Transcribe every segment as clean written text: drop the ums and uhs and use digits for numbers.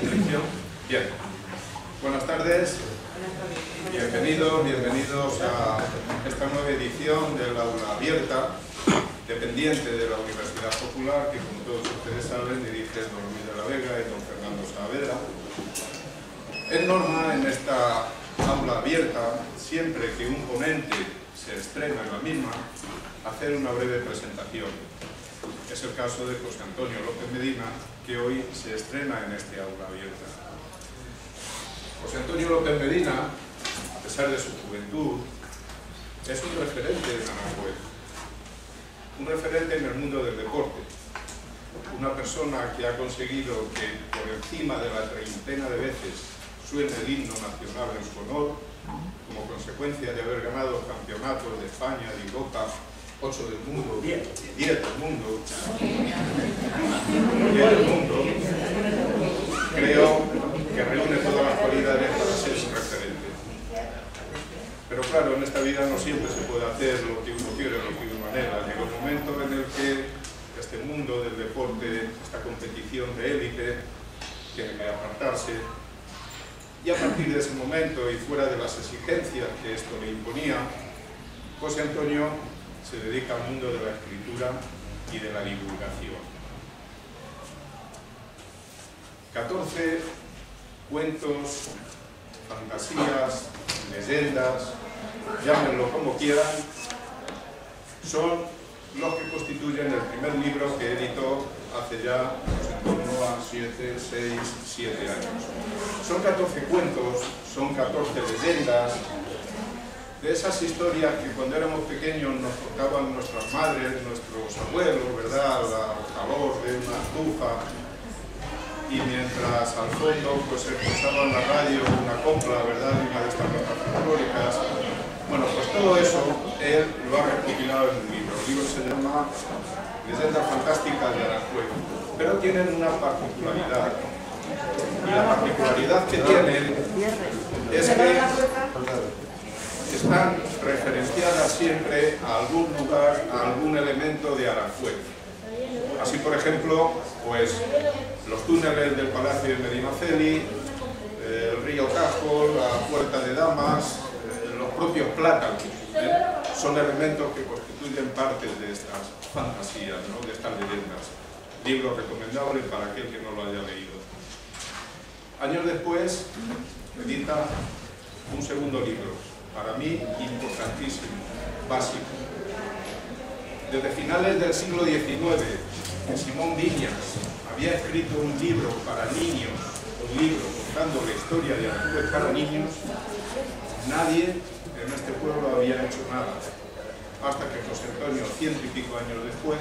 Dirección. Bien. Buenas tardes. Bienvenidos, bienvenidos a esta nueva edición del aula abierta, dependiente de la Universidad Popular, que como todos ustedes saben dirige don Luis de la Vega y don Fernando Saavedra. Es normal en esta aula abierta, siempre que un ponente se estrena en la misma, hacer una breve presentación. Es el caso de José Antonio López Medina, que hoy se estrena en este aula abierta. José Antonio López Medina, a pesar de su juventud, es un referente en Aranjuez, un referente en el mundo del deporte, una persona que ha conseguido que por encima de la treintena de veces suene el himno nacional en su honor, como consecuencia de haber ganado campeonatos de España, de Europa, 8 del mundo, 10 del mundo, 10 del mundo. Creo que reúne todas las cualidades para ser un referente. Pero claro, en esta vida no siempre se puede hacer lo que uno quiere, lo que uno anhela. Llega un momento en el que este mundo del deporte, esta competición de élite, tiene que apartarse. Y a partir de ese momento, y fuera de las exigencias que esto le imponía, José Antonio se dedica al mundo de la escritura y de la divulgación. 14 cuentos, fantasías, leyendas, llámenlo como quieran, son los que constituyen el primer libro que editó hace ya pues, en torno a 7 años. Son 14 cuentos, son 14 leyendas, de esas historias que cuando éramos pequeños nos contaban nuestras madres, nuestros abuelos, ¿verdad? Al calor de una estufa, y mientras al fondo pues se escuchaba en la radio una copla, ¿verdad? Una de estas notas folclóricas. Bueno, pues todo eso él lo ha recopilado en un libro. El libro se llama Leyendas Fantásticas de Aranjuez, pero tienen una particularidad. Y la particularidad que tienen es que están referenciadas siempre a algún lugar, a algún elemento de Aranjuez. Así, por ejemplo, pues los túneles del Palacio de Medinaceli, el río Tajo, la Puerta de Damas, los propios plátanos, son elementos que constituyen parte de estas fantasías, ¿no? De estas leyendas. Libro recomendable para aquel que no lo haya leído. Años después, edita un segundo libro, para mí importantísimo, básico. Desde finales del siglo XIX, que Simón Viñas había escrito un libro para niños, un libro contando la historia de Aranjuez para niños, nadie en este pueblo había hecho nada. Hasta que José Antonio, 100 y pico años después,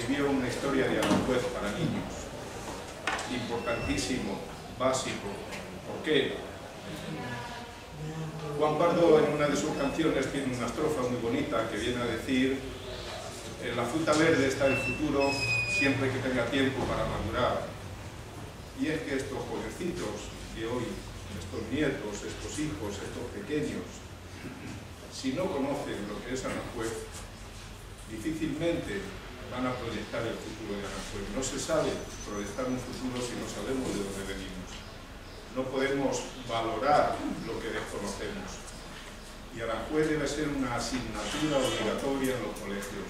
escribió una historia de Aranjuez para niños. Importantísimo, básico. ¿Por qué? Juan Pardo en una de sus canciones tiene una estrofa muy bonita que viene a decir: en la fruta verde está el futuro siempre que tenga tiempo para madurar. Y es que estos jovencitos de hoy, estos nietos, estos hijos, estos pequeños, si no conocen lo que es Aranjuez, difícilmente van a proyectar el futuro de Aranjuez. No se sabe proyectar un futuro si no sabemos de dónde venimos. No podemos valorar lo que desconocemos. Y Aranjuez debe ser una asignatura obligatoria en los colegios.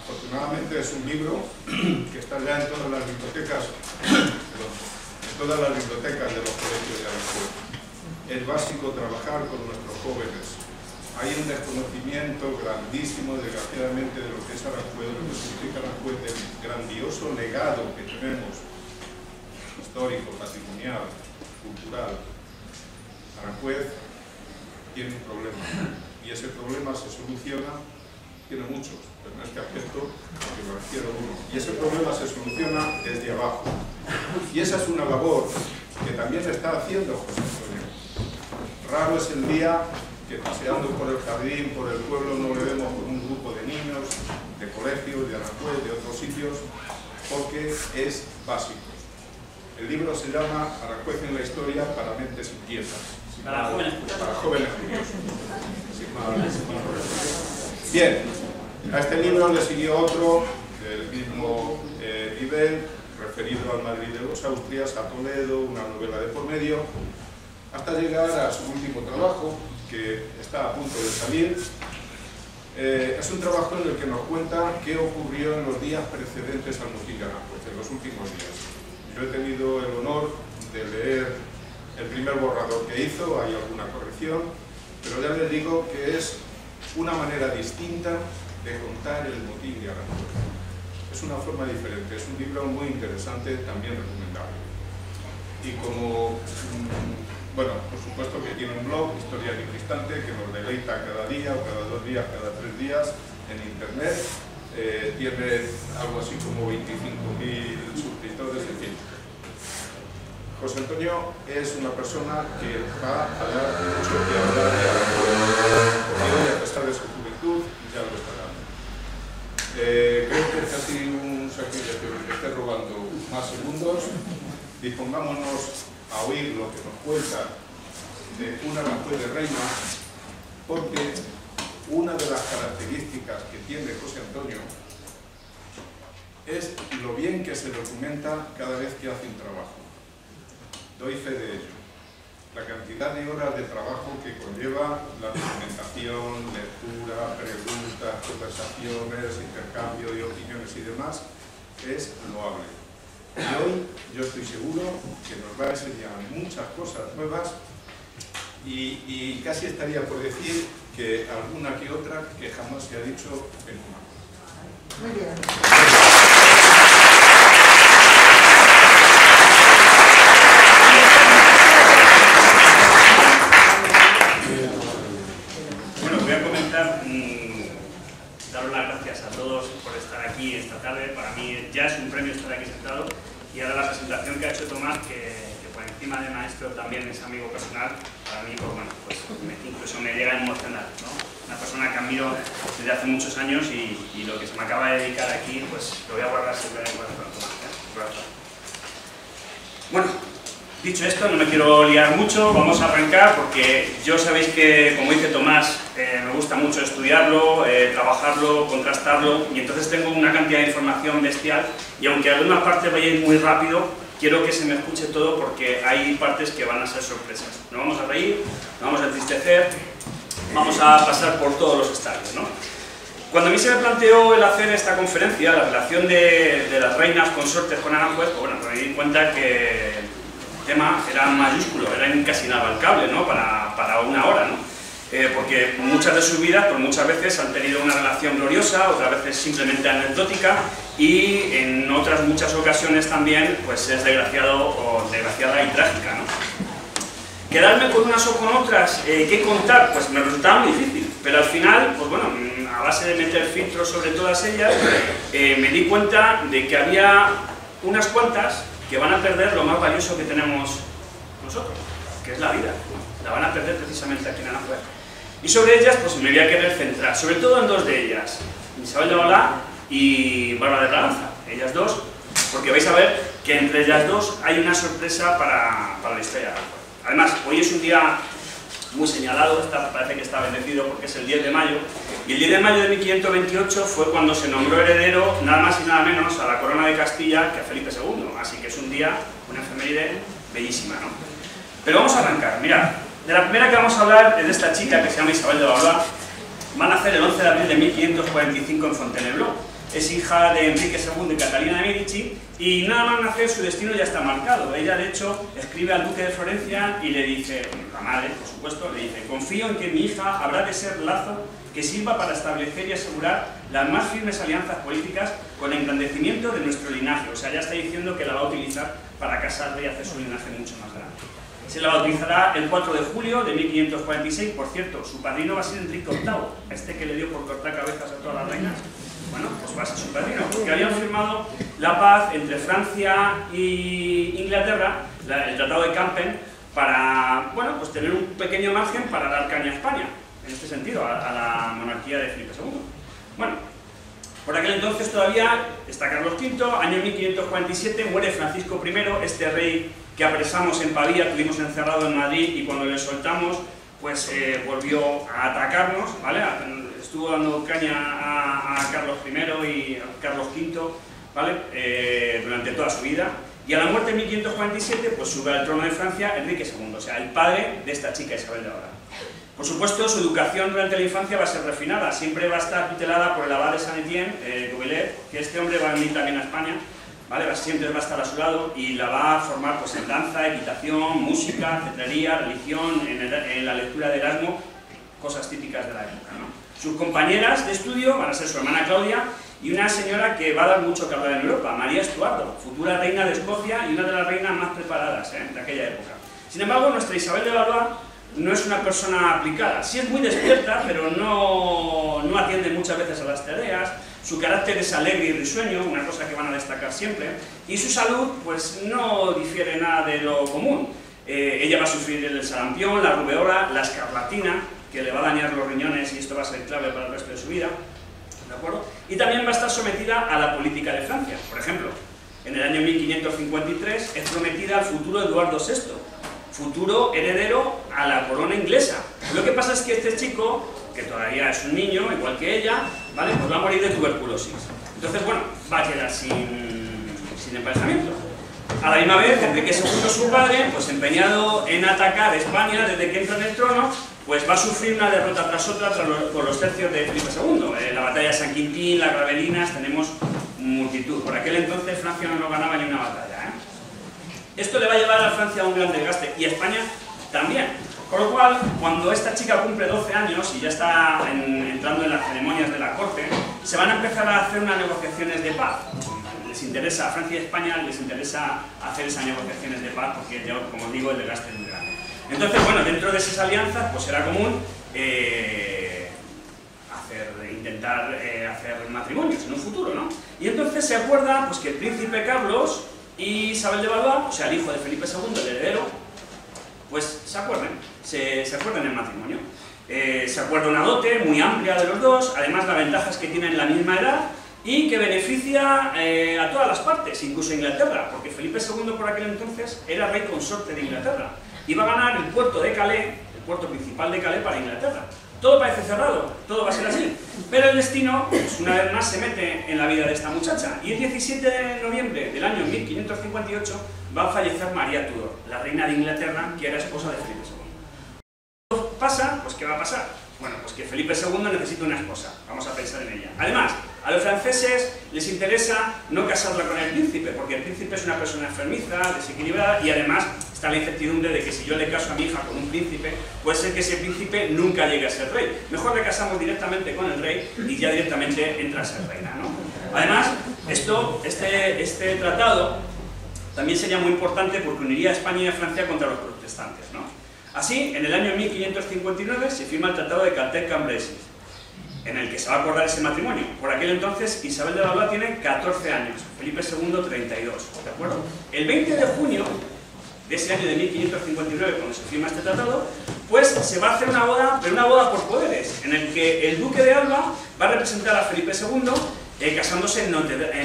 Afortunadamente es un libro que está ya en todas las bibliotecas, de los colegios de Aranjuez. Es básico trabajar con nuestros jóvenes. Hay un desconocimiento grandísimo, desgraciadamente, de lo que es Aranjuez, de lo que significa Aranjuez, del grandioso legado que tenemos, histórico, patrimonial, cultural. Aranjuez tiene un problema, y ese problema se soluciona, tiene muchos, pero en este aspecto que me refiero uno, y ese problema se soluciona desde abajo, y esa es una labor que también se está haciendo José Antonio. Raro es el día que paseando por el jardín, por el pueblo, no le vemos con un grupo de niños, de colegios, de Aranjuez, de otros sitios, porque es básico. El libro se llama Aranjuez en la historia para mentes inquietas. Para jóvenes curiosos. Bien, a este libro le siguió otro del mismo nivel, transferido al Madrid de los Austrias, a Toledo, una novela de por medio, hasta llegar a su último trabajo, que está a punto de salir. Es un trabajo en el que nos cuenta qué ocurrió en los días precedentes al motín de Aranjuez, en los últimos días. Yo he tenido el honor de leer el primer borrador que hizo, hay alguna corrección, pero ya les digo que es una manera distinta de contar el motín de Aranjuez. Es una forma diferente, es un libro muy interesante, también recomendable. Y como... bueno, por supuesto que tiene un blog, Historia en Instante, que nos deleita cada día, o cada dos días, cada tres días, en internet. Tiene algo así como 25.000 suscriptores, en fin. José Antonio es una persona que va a dar mucho que hablar de Aranjuez, a pesar de su juventud, ya lo está dando. Creo que es casi un sacrilegio que esté robando más segundos. Dispongámonos a oír lo que nos cuenta de una Aranjuez de Reina, porque una de las características que tiene José Antonio es lo bien que se documenta cada vez que hace un trabajo. Doy fe de ello. La cantidad de horas de trabajo que conlleva la documentación, lectura, preguntas, conversaciones, intercambio de opiniones y demás, es loable. Y hoy yo estoy seguro que nos va a enseñar muchas cosas nuevas y casi estaría por decir que alguna que otra que jamás se ha dicho en humano. Muy bien. Bueno, voy a comentar, daros las gracias a todos por estar aquí esta tarde. Para mí ya es un premio estar aquí sentado. Y ahora la presentación que ha hecho Tomás, que por encima de maestro también es amigo personal, para mí, pues, bueno, pues incluso me llega a emocionar, ¿no? Una persona que admiro desde hace muchos años y lo que se me acaba de dedicar aquí, pues lo voy a guardar siempre en cuenta con Tomás, ¿eh? Gracias. Bueno, dicho esto, no me quiero liar mucho, vamos a arrancar porque yo sabéis que, como dice Tomás, me gusta mucho estudiarlo, trabajarlo, contrastarlo, y entonces tengo una cantidad de información bestial, y aunque algunas partes vayan muy rápido, quiero que se me escuche todo porque hay partes que van a ser sorpresas. Nos vamos a reír, nos vamos a entristecer, vamos a pasar por todos los estadios, ¿no? Cuando a mí se me planteó el hacer esta conferencia, la relación de las reinas consortes con Aranjuez, pues bueno, me di cuenta que el tema era mayúsculo, era casi inabarcable, ¿no? para una hora, ¿no? Porque muchas de sus vidas, pues muchas veces han tenido una relación gloriosa, otras veces simplemente anecdótica, y en otras muchas ocasiones también pues es desgraciado o desgraciada y trágica, ¿no? Quedarme con unas o con otras, ¿qué contar? Pues me resultaba muy difícil, pero al final, pues bueno, a base de meter filtros sobre todas ellas, me di cuenta de que había unas cuantas que van a perder lo más valioso que tenemos nosotros, que es la vida. La van a perder precisamente aquí en Aranjuez. Y sobre ellas, pues me voy a querer centrar, sobre todo en dos de ellas, Isabel de Valois y Bárbara de Braganza, ellas dos, porque vais a ver que entre ellas dos hay una sorpresa para la historia de Aranjuez. Además, hoy es un día muy señalado, parece que está bendecido porque es el 10 de mayo, y el 10 de mayo de 1528 fue cuando se nombró heredero, nada más y nada menos, a la corona de Castilla que a Felipe II, así que es un día, una efeméride bellísima, ¿no? Pero vamos a arrancar, mirad, de la primera que vamos a hablar es de esta chica que se llama Isabel de Valois, va a nacer el 11 de abril de 1545 en Fontainebleau, es hija de Enrique II y Catalina de Medici, y nada más nacer su destino ya está marcado. Ella de hecho escribe al duque de Florencia y le dice, la madre por supuesto, le dice: confío en que mi hija habrá de ser lazo que sirva para establecer y asegurar las más firmes alianzas políticas con el engrandecimiento de nuestro linaje. O sea, ya está diciendo que la va a utilizar para casarla y hacer su linaje mucho más grande. Se la bautizará el 4 de julio de 1546, por cierto, su padrino va a ser Enrique VIII, este que le dio por cortar cabezas a todas las reinas. Bueno, pues va a ser su padrino, porque habían firmado la paz entre Francia y Inglaterra, el Tratado de Campen, para, bueno, pues tener un pequeño margen para dar caña a España, en este sentido, a la monarquía de Felipe II. Bueno, por aquel entonces todavía está Carlos V, año 1547, muere Francisco I, este rey que apresamos en Pavía, tuvimos encerrado en Madrid y cuando le soltamos, pues volvió a atacarnos, ¿vale? Estuvo dando caña a Carlos I y a Carlos V ¿vale? Durante toda su vida, y a la muerte en 1547 pues sube al trono de Francia Enrique II, o sea, el padre de esta chica Isabel de Valois. Por supuesto, su educación durante la infancia va a ser refinada, siempre va a estar tutelada por el abad de Saint-Étienne, Duvelet, que este hombre va a venir también a España, ¿vale? Siempre va a estar a su lado y la va a formar pues, en danza, equitación, música, cetrería, religión, en la lectura de Erasmo, cosas típicas de la época, ¿no? Sus compañeras de estudio van a ser su hermana Claudia y una señora que va a dar mucho que hablar en Europa, María Estuardo, futura reina de Escocia y una de las reinas más preparadas de aquella época. Sin embargo, nuestra Isabel de Valois no es una persona aplicada, sí es muy despierta, pero no atiende muchas veces a las tareas, su carácter es alegre y risueño, una cosa que van a destacar siempre, y su salud pues no difiere nada de lo común. Ella va a sufrir el sarampión, la rubeola, la escarlatina, que le va a dañar los riñones y esto va a ser clave para el resto de su vida, ¿de acuerdo? Y también va a estar sometida a la política de Francia. Por ejemplo, en el año 1553 es prometida al futuro Eduardo VI, futuro heredero a la corona inglesa. Lo que pasa es que este chico, que todavía es un niño, igual que ella, ¿vale? Pues va a morir de tuberculosis. Entonces, bueno, va a quedar sin emparejamiento. A la misma vez, Enrique II, su padre, pues empeñado en atacar España desde que entra en el trono, pues va a sufrir una derrota tras otra por los tercios de Felipe II. La batalla de San Quintín, las Gravelinas, tenemos multitud. Por aquel entonces Francia no ganaba ni una batalla, ¿eh? Esto le va a llevar a Francia a un gran desgaste, y a España también. Con lo cual, cuando esta chica cumple 12 años y ya está entrando en las ceremonias de la corte, se van a empezar a hacer unas negociaciones de paz. Les interesa, a Francia y España les interesa hacer esas negociaciones de paz, porque ya, como os digo, el desgaste es muy grande. Entonces, bueno, dentro de esas alianzas, pues era común intentar hacer matrimonios en un futuro, ¿no? Y entonces se acuerda pues, que el príncipe Carlos y Isabel de Valois, o sea, el hijo de Felipe II, el heredero, pues se acuerdan en matrimonio. Se acuerda una dote muy amplia de los dos, además la ventaja es que tienen la misma edad y que beneficia a todas las partes, incluso a Inglaterra, porque Felipe II por aquel entonces era rey consorte de Inglaterra. Iba a ganar el puerto de Calais, el puerto principal de Calais para Inglaterra. Todo parece cerrado, todo va a ser así. Pero el destino, pues una vez más, se mete en la vida de esta muchacha. Y el 17 de noviembre del año 1558 va a fallecer María Tudor, la reina de Inglaterra, que era esposa de Felipe II. ¿Qué pasa? Pues ¿qué va a pasar? Bueno, pues que Felipe II necesita una esposa. Vamos a pensar en ella. Además, a los franceses les interesa no casarla con el príncipe, porque el príncipe es una persona enfermiza, desequilibrada, y además está la incertidumbre de que si yo le caso a mi hija con un príncipe, puede ser que ese príncipe nunca llegue a ser rey. Mejor le casamos directamente con el rey y ya directamente entra a ser reina, ¿no? Además, este tratado también sería muy importante porque uniría a España y a Francia contra los protestantes, ¿no? Así, en el año 1559 se firma el Tratado de Campen-Cambrésis, en el que se va a acordar ese matrimonio. Por aquel entonces, Isabel de Valois tiene 14 años, Felipe II 32, ¿de acuerdo? El 20 de junio de ese año de 1559, cuando se firma este tratado, pues se va a hacer una boda, pero una boda por poderes, en el que el Duque de Alba va a representar a Felipe II casándose en Notre Dame,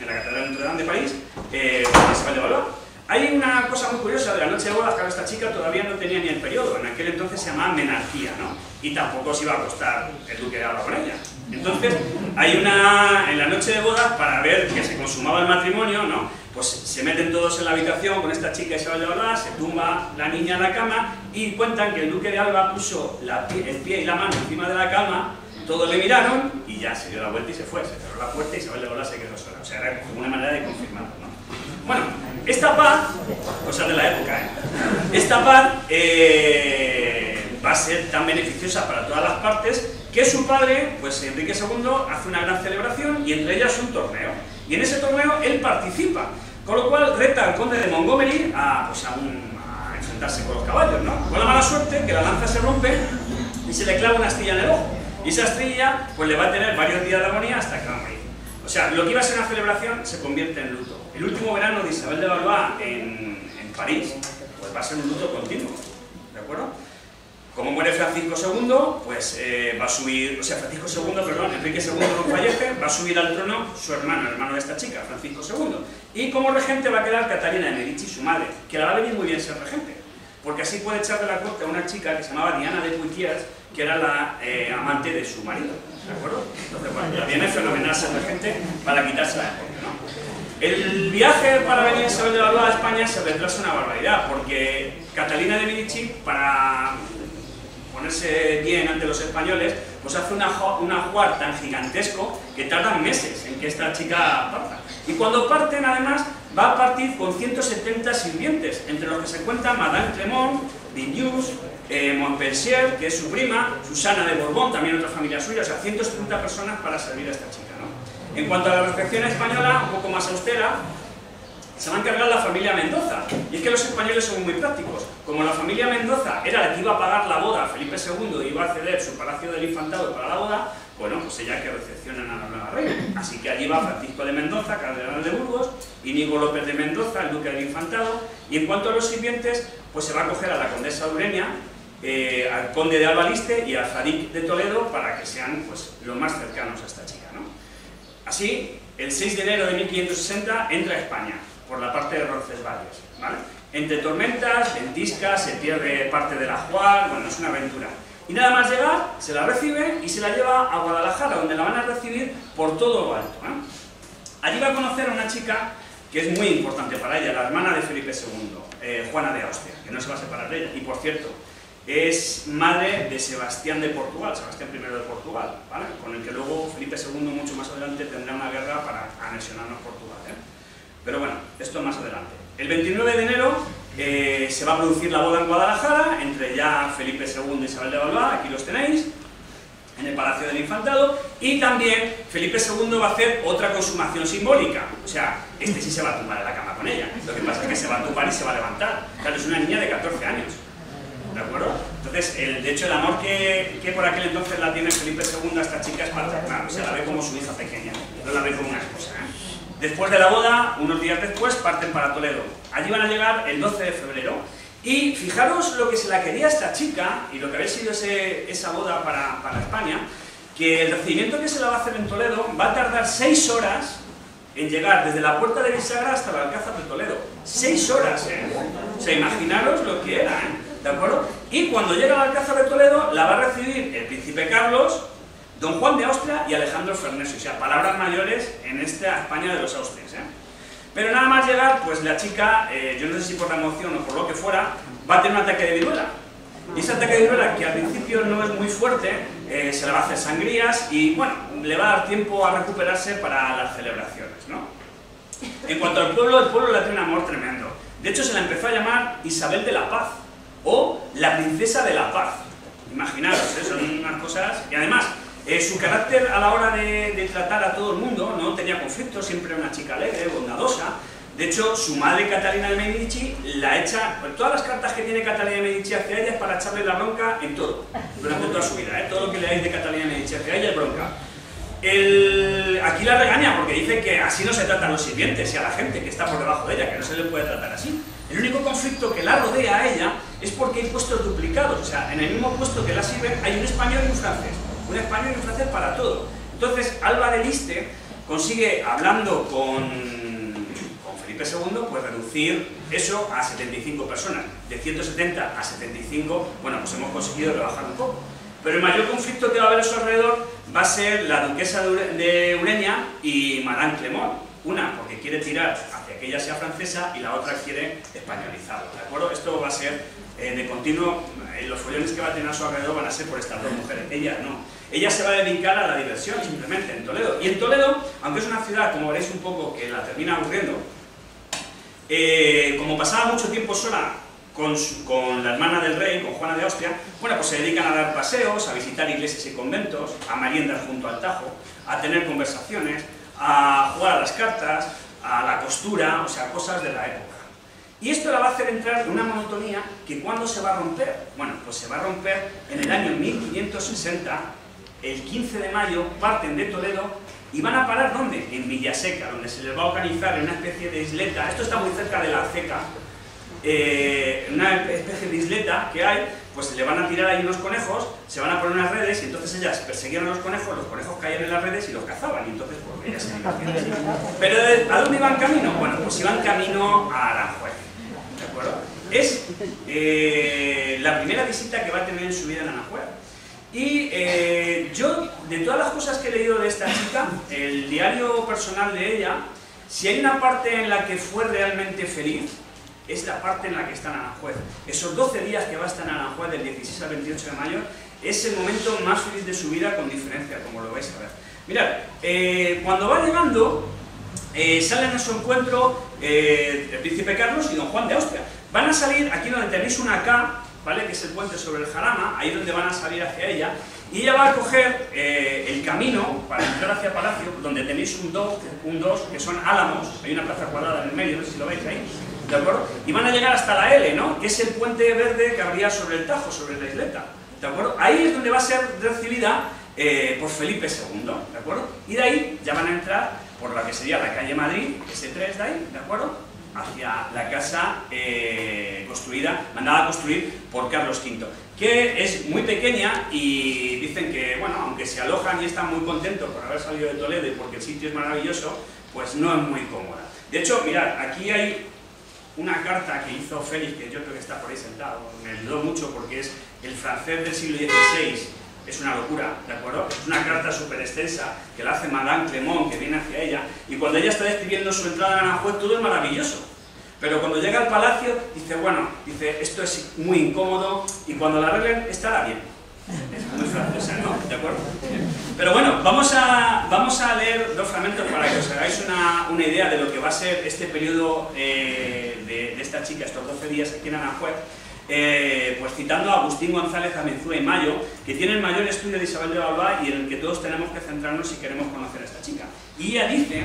en la Catedral de Notre Dame de París, con Isabel de Valois. Hay una cosa muy curiosa de la noche de bodas, claro, esta chica todavía no tenía ni el periodo, en aquel entonces se llamaba menarquía, ¿no? Y tampoco se iba a acostar el duque de Alba con ella. Entonces, hay en la noche de bodas, para ver que se consumaba el matrimonio, ¿no? Pues se meten todos en la habitación con esta chica Isabel de Valois, se tumba la niña en la cama y cuentan que el duque de Alba puso el pie y la mano encima de la cama, todos le miraron y ya se dio la vuelta y se fue, se cerró la puerta y Isabel de Valois se quedó sola. O sea, era como una manera de confirmarlo, ¿no? Bueno. Esta paz, cosa de la época, ¿eh? Esta paz va a ser tan beneficiosa para todas las partes que su padre, pues Enrique II, hace una gran celebración y entre ellas un torneo. Y en ese torneo él participa, con lo cual reta al conde de Montgomery a enfrentarse con los caballos, ¿no? Con la mala suerte que la lanza se rompe y se le clava una astilla en el ojo. Y esa astilla pues le va a tener varios días de agonía hasta que va a morir. O sea, lo que iba a ser una celebración se convierte en luto. El último verano de Isabel de Valois en París, pues va a ser un luto continuo, ¿de acuerdo? Como muere Francisco II, pues va a subir, o sea, Enrique II no fallece, va a subir al trono su hermano, el hermano de esta chica, Francisco II. Y como regente va a quedar Catalina de Medici, su madre, que la va a venir muy bien ser regente, porque así puede echar de la corte a una chica que se llamaba Diana de Poitiers, que era la amante de su marido, ¿de acuerdo? Entonces, bueno, la viene fenomenal ser regente para quitársela de en medio, ¿no? El viaje para venir a Isabel de Valois a España se retrasa una barbaridad, porque Catalina de Medici, para ponerse bien ante los españoles, pues hace un ajuar tan gigantesco que tardan meses en que esta chica parta. Y cuando parten, además, va a partir con 170 sirvientes, entre los que se cuentan Madame Clément, Vigneuse, Montpensier, que es su prima, Susana de Borbón, también otra familia suya, o sea, 170 personas para servir a esta chica, ¿no? En cuanto a la recepción española, un poco más austera, se va a encargar la familia Mendoza. Y es que los españoles son muy prácticos. Como la familia Mendoza era la que iba a pagar la boda a Felipe II y iba a ceder su Palacio del Infantado para la boda, bueno, pues ella que recepcionan a la nueva reina. Así que allí va Francisco de Mendoza, cardenal de Burgos, Íñigo López de Mendoza, el duque del Infantado. Y en cuanto a los sirvientes, pues se va a coger a la condesa Ureña, al conde de Alba de Liste y a Jarama de Toledo para que sean, pues, los más cercanos a esta chica, ¿no? Así, el 6 de enero de 1560 entra a España por la parte de Roncesvalles, ¿vale? Entre tormentas, ventiscas, se pierde parte del ajuar, bueno, es una aventura. Y nada más llegar, se la recibe y se la lleva a Guadalajara, donde la van a recibir por todo lo alto, ¿eh? Allí va a conocer a una chica que es muy importante para ella, la hermana de Felipe II, Juana de Austria, que no se va a separar de ella. Y por cierto, es madre de Sebastián de Portugal, Sebastián I de Portugal, ¿vale? Con el que luego Felipe II, mucho más adelante, tendrá una guerra para anexionarnos Portugal, ¿eh? Pero bueno, esto más adelante. El 29 de enero se va a producir la boda en Guadalajara, entre ya Felipe II y Isabel de Valois, aquí los tenéis, en el Palacio del Infantado, y también Felipe II va a hacer otra consumación simbólica. O sea, este sí se va a tumbar en la cama con ella, lo que pasa es que se va a tumbar y se va a levantar. Claro, es una niña de 14 años, ¿de acuerdo? Entonces, de hecho, el amor que por aquel entonces la tiene Felipe II a esta chica es paternal, o sea, la ve como su hija pequeña, no la ve como una esposa, ¿eh? Después de la boda, unos días después, parten para Toledo. Allí van a llegar el 12 de febrero. Y fijaros lo que se la quería esta chica y lo que había sido esa boda para España, que el recibimiento que se la va a hacer en Toledo va a tardar 6 horas en llegar desde la puerta de Bisagra hasta el Alcázar de Toledo. 6 horas, ¿eh? O sea, imaginaros lo que era, ¿eh? ¿De acuerdo? Y cuando llega al Alcázar de Toledo, la va a recibir el príncipe Carlos, Don Juan de Austria y Alejandro Farnesio, o sea, palabras mayores en esta España de los Austrias, ¿eh? Pero nada más llegar, pues la chica, yo no sé si por la emoción o por lo que fuera, va a tener un ataque de viruela. Y ese ataque de viruela, que al principio no es muy fuerte, se le va a hacer sangrías y, bueno, le va a dar tiempo a recuperarse para las celebraciones, ¿no? En cuanto al pueblo, el pueblo le tiene un amor tremendo. De hecho, se la empezó a llamar Isabel de la Paz o la princesa de la paz. Imaginaros, ¿eh? Son unas cosas... Y además... su carácter a la hora de tratar a todo el mundo, no tenía conflictos, siempre era una chica alegre, bondadosa. De hecho, su madre Catalina de Medici la echa... Todas las cartas que tiene Catalina de Medici hacia ella es para echarle la bronca en todo, durante toda su vida, ¿eh? Todo lo que leáis de Catalina de Medici hacia ella es bronca. Aquí la regaña porque dice que así no se tratan los sirvientes y a la gente que está por debajo de ella, que no se le puede tratar así. El único conflicto que la rodea a ella es porque hay puestos duplicados, o sea, en el mismo puesto que la sirven hay un español y un francés. Un español y un francés para todo. Entonces, Alba de Liste consigue, hablando con Felipe II, pues reducir eso a 75 personas. De 170 a 75, bueno, pues hemos conseguido rebajar un poco. Pero el mayor conflicto que va a haber a su alrededor va a ser la duquesa de Ureña y Madame Clément. Una porque quiere tirar hacia que ella sea francesa y la otra quiere españolizarlo, ¿de acuerdo? Esto va a ser de continuo, los follones que va a tener a su alrededor van a ser por estas dos mujeres, ellas no. Ella se va a dedicar a la diversión simplemente en Toledo. Y en Toledo, aunque es una ciudad, como veréis un poco, que la termina aburriendo, como pasaba mucho tiempo sola con la hermana del rey, con Juana de Austria, bueno, pues se dedican a dar paseos, a visitar iglesias y conventos, a meriendas junto al Tajo, a tener conversaciones, a jugar a las cartas, a la costura, o sea, cosas de la época. Y esto la va a hacer entrar en una monotonía que ¿cuándo se va a romper? Bueno, pues se va a romper en el año 1560. El 15 de mayo parten de Toledo y van a parar, ¿dónde? En Villaseca, donde se les va a organizar en una especie de isleta. Esto está muy cerca de la ceca, una especie de isleta que hay, pues se le van a tirar ahí unos conejos, se van a poner unas redes y entonces ellas perseguían a los conejos caían en las redes y los cazaban y entonces pues ellas se iban. Pero ¿a dónde iban camino? Bueno, pues iban camino a Aranjuez, ¿de acuerdo? Es la primera visita que va a tener en su vida en Aranjuez. Y yo, de todas las cosas que he leído de esta chica, el diario personal de ella Si hay una parte en la que fue realmente feliz, es la parte en la que está en Aranjuez. Esos 12 días que va a estar en Aranjuez, del 16 al 28 de mayo, es el momento más feliz de su vida, con diferencia, como lo vais a ver. Mirad, cuando va llegando, salen a su encuentro el príncipe Carlos y don Juan de Austria. Van a salir, aquí donde tenéis una K, ¿vale?, que es el puente sobre el Jarama, ahí es donde van a salir hacia ella, y ella va a coger el camino para entrar hacia Palacio, donde tenéis un 2, que son álamos, hay una plaza cuadrada en el medio, no sé si lo veis ahí, ¿de acuerdo? Y van a llegar hasta la L, ¿no?, que es el puente verde que habría sobre el Tajo, sobre la Isleta, ¿de acuerdo? Ahí es donde va a ser recibida por Felipe II, ¿de acuerdo? Y de ahí ya van a entrar por la que sería la calle Madrid, ese 3 de ahí, ¿de acuerdo?, hacia la casa mandada a construir por Carlos V, que es muy pequeña, y dicen que, bueno, aunque se alojan y están muy contentos por haber salido de Toledo y porque el sitio es maravilloso, pues no es muy cómoda. De hecho, mirad, aquí hay una carta que hizo Félix, que yo creo que está por ahí sentado, me ayudó mucho porque es el francés del siglo XVI, es una locura, ¿de acuerdo? Es una carta súper extensa que la hace Madame Clément, que viene hacia ella, y cuando ella está describiendo su entrada en Aranjuez, todo es maravilloso. Pero cuando llega al palacio, dice, bueno, dice, esto es muy incómodo, y cuando la arreglen, estará bien. Es muy francesa, ¿no? ¿De acuerdo? Pero bueno, vamos a leer dos fragmentos para que os hagáis una idea de lo que va a ser este periodo de esta chica, estos 12 días aquí en Aranjuez. Pues citando a Agustín González Amenzúa y Mayo, que tiene el mayor estudio de Isabel de Valois y en el que todos tenemos que centrarnos si queremos conocer a esta chica. Y ella dice,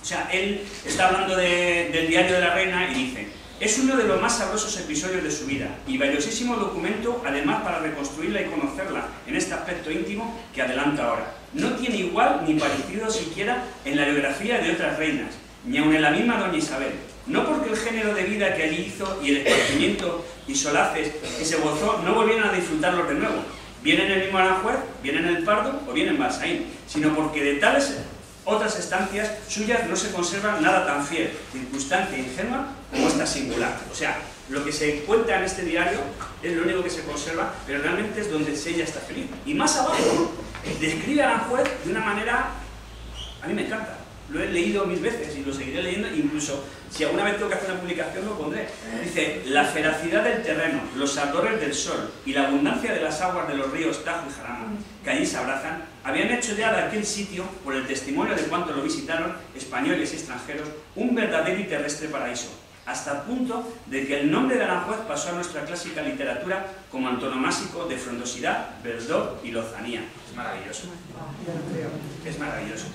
o sea, él está hablando del diario de la reina y dice, es uno de los más sabrosos episodios de su vida y valiosísimo documento, además, para reconstruirla y conocerla en este aspecto íntimo que adelanta ahora. No tiene igual ni parecido siquiera en la biografía de otras reinas, ni aun en la misma doña Isabel. No porque el género de vida que allí hizo y el esparcimiento y solaces que se gozó no volvieron a disfrutarlos de nuevo, bien en el mismo Aranjuez, bien en el Pardo o bien en Balsaín, sino porque de tales otras estancias suyas no se conserva nada tan fiel, circunstante e ingenua como esta singular. O sea, lo que se cuenta en este diario es lo único que se conserva, pero realmente es donde ella está feliz. Y más abajo describe a Aranjuez de una manera, a mí me encanta. Lo he leído 1000 veces y lo seguiré leyendo, incluso si alguna vez tengo que hacer una publicación lo pondré. Dice, la feracidad del terreno, los ardores del sol y la abundancia de las aguas de los ríos Tajo y Jarama, que allí se abrazan, habían hecho ya de aquel sitio, por el testimonio de cuantos lo visitaron, españoles y extranjeros, un verdadero y terrestre paraíso, hasta el punto de que el nombre de Aranjuez pasó a nuestra clásica literatura como antonomásico de frondosidad, verdor y lozanía. Es maravilloso. Es maravilloso.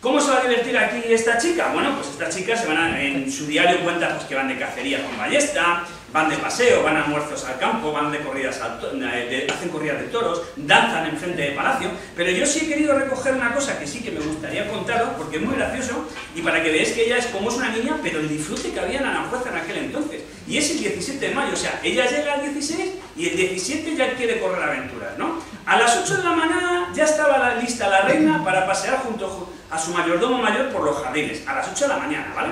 ¿Cómo se va a divertir aquí esta chica? Bueno, pues esta chica en su diario cuenta pues, que van de cacería con ballesta, van de paseo, van a almuerzos al campo, van de corridas hacen corridas de toros, danzan enfrente de palacio, pero yo sí he querido recoger una cosa que sí que me gustaría contaros porque es muy gracioso y para que veáis que ella es como es una niña, pero el disfrute que había en Aranjuez en aquel entonces. Y es el 17 de mayo, o sea, ella llega al 16 y el 17 ya quiere correr aventuras, ¿no? A las 8 de la mañana ya estaba lista la reina para pasear junto a su mayordomo mayor por los jardines, a las 8 de la mañana, ¿vale?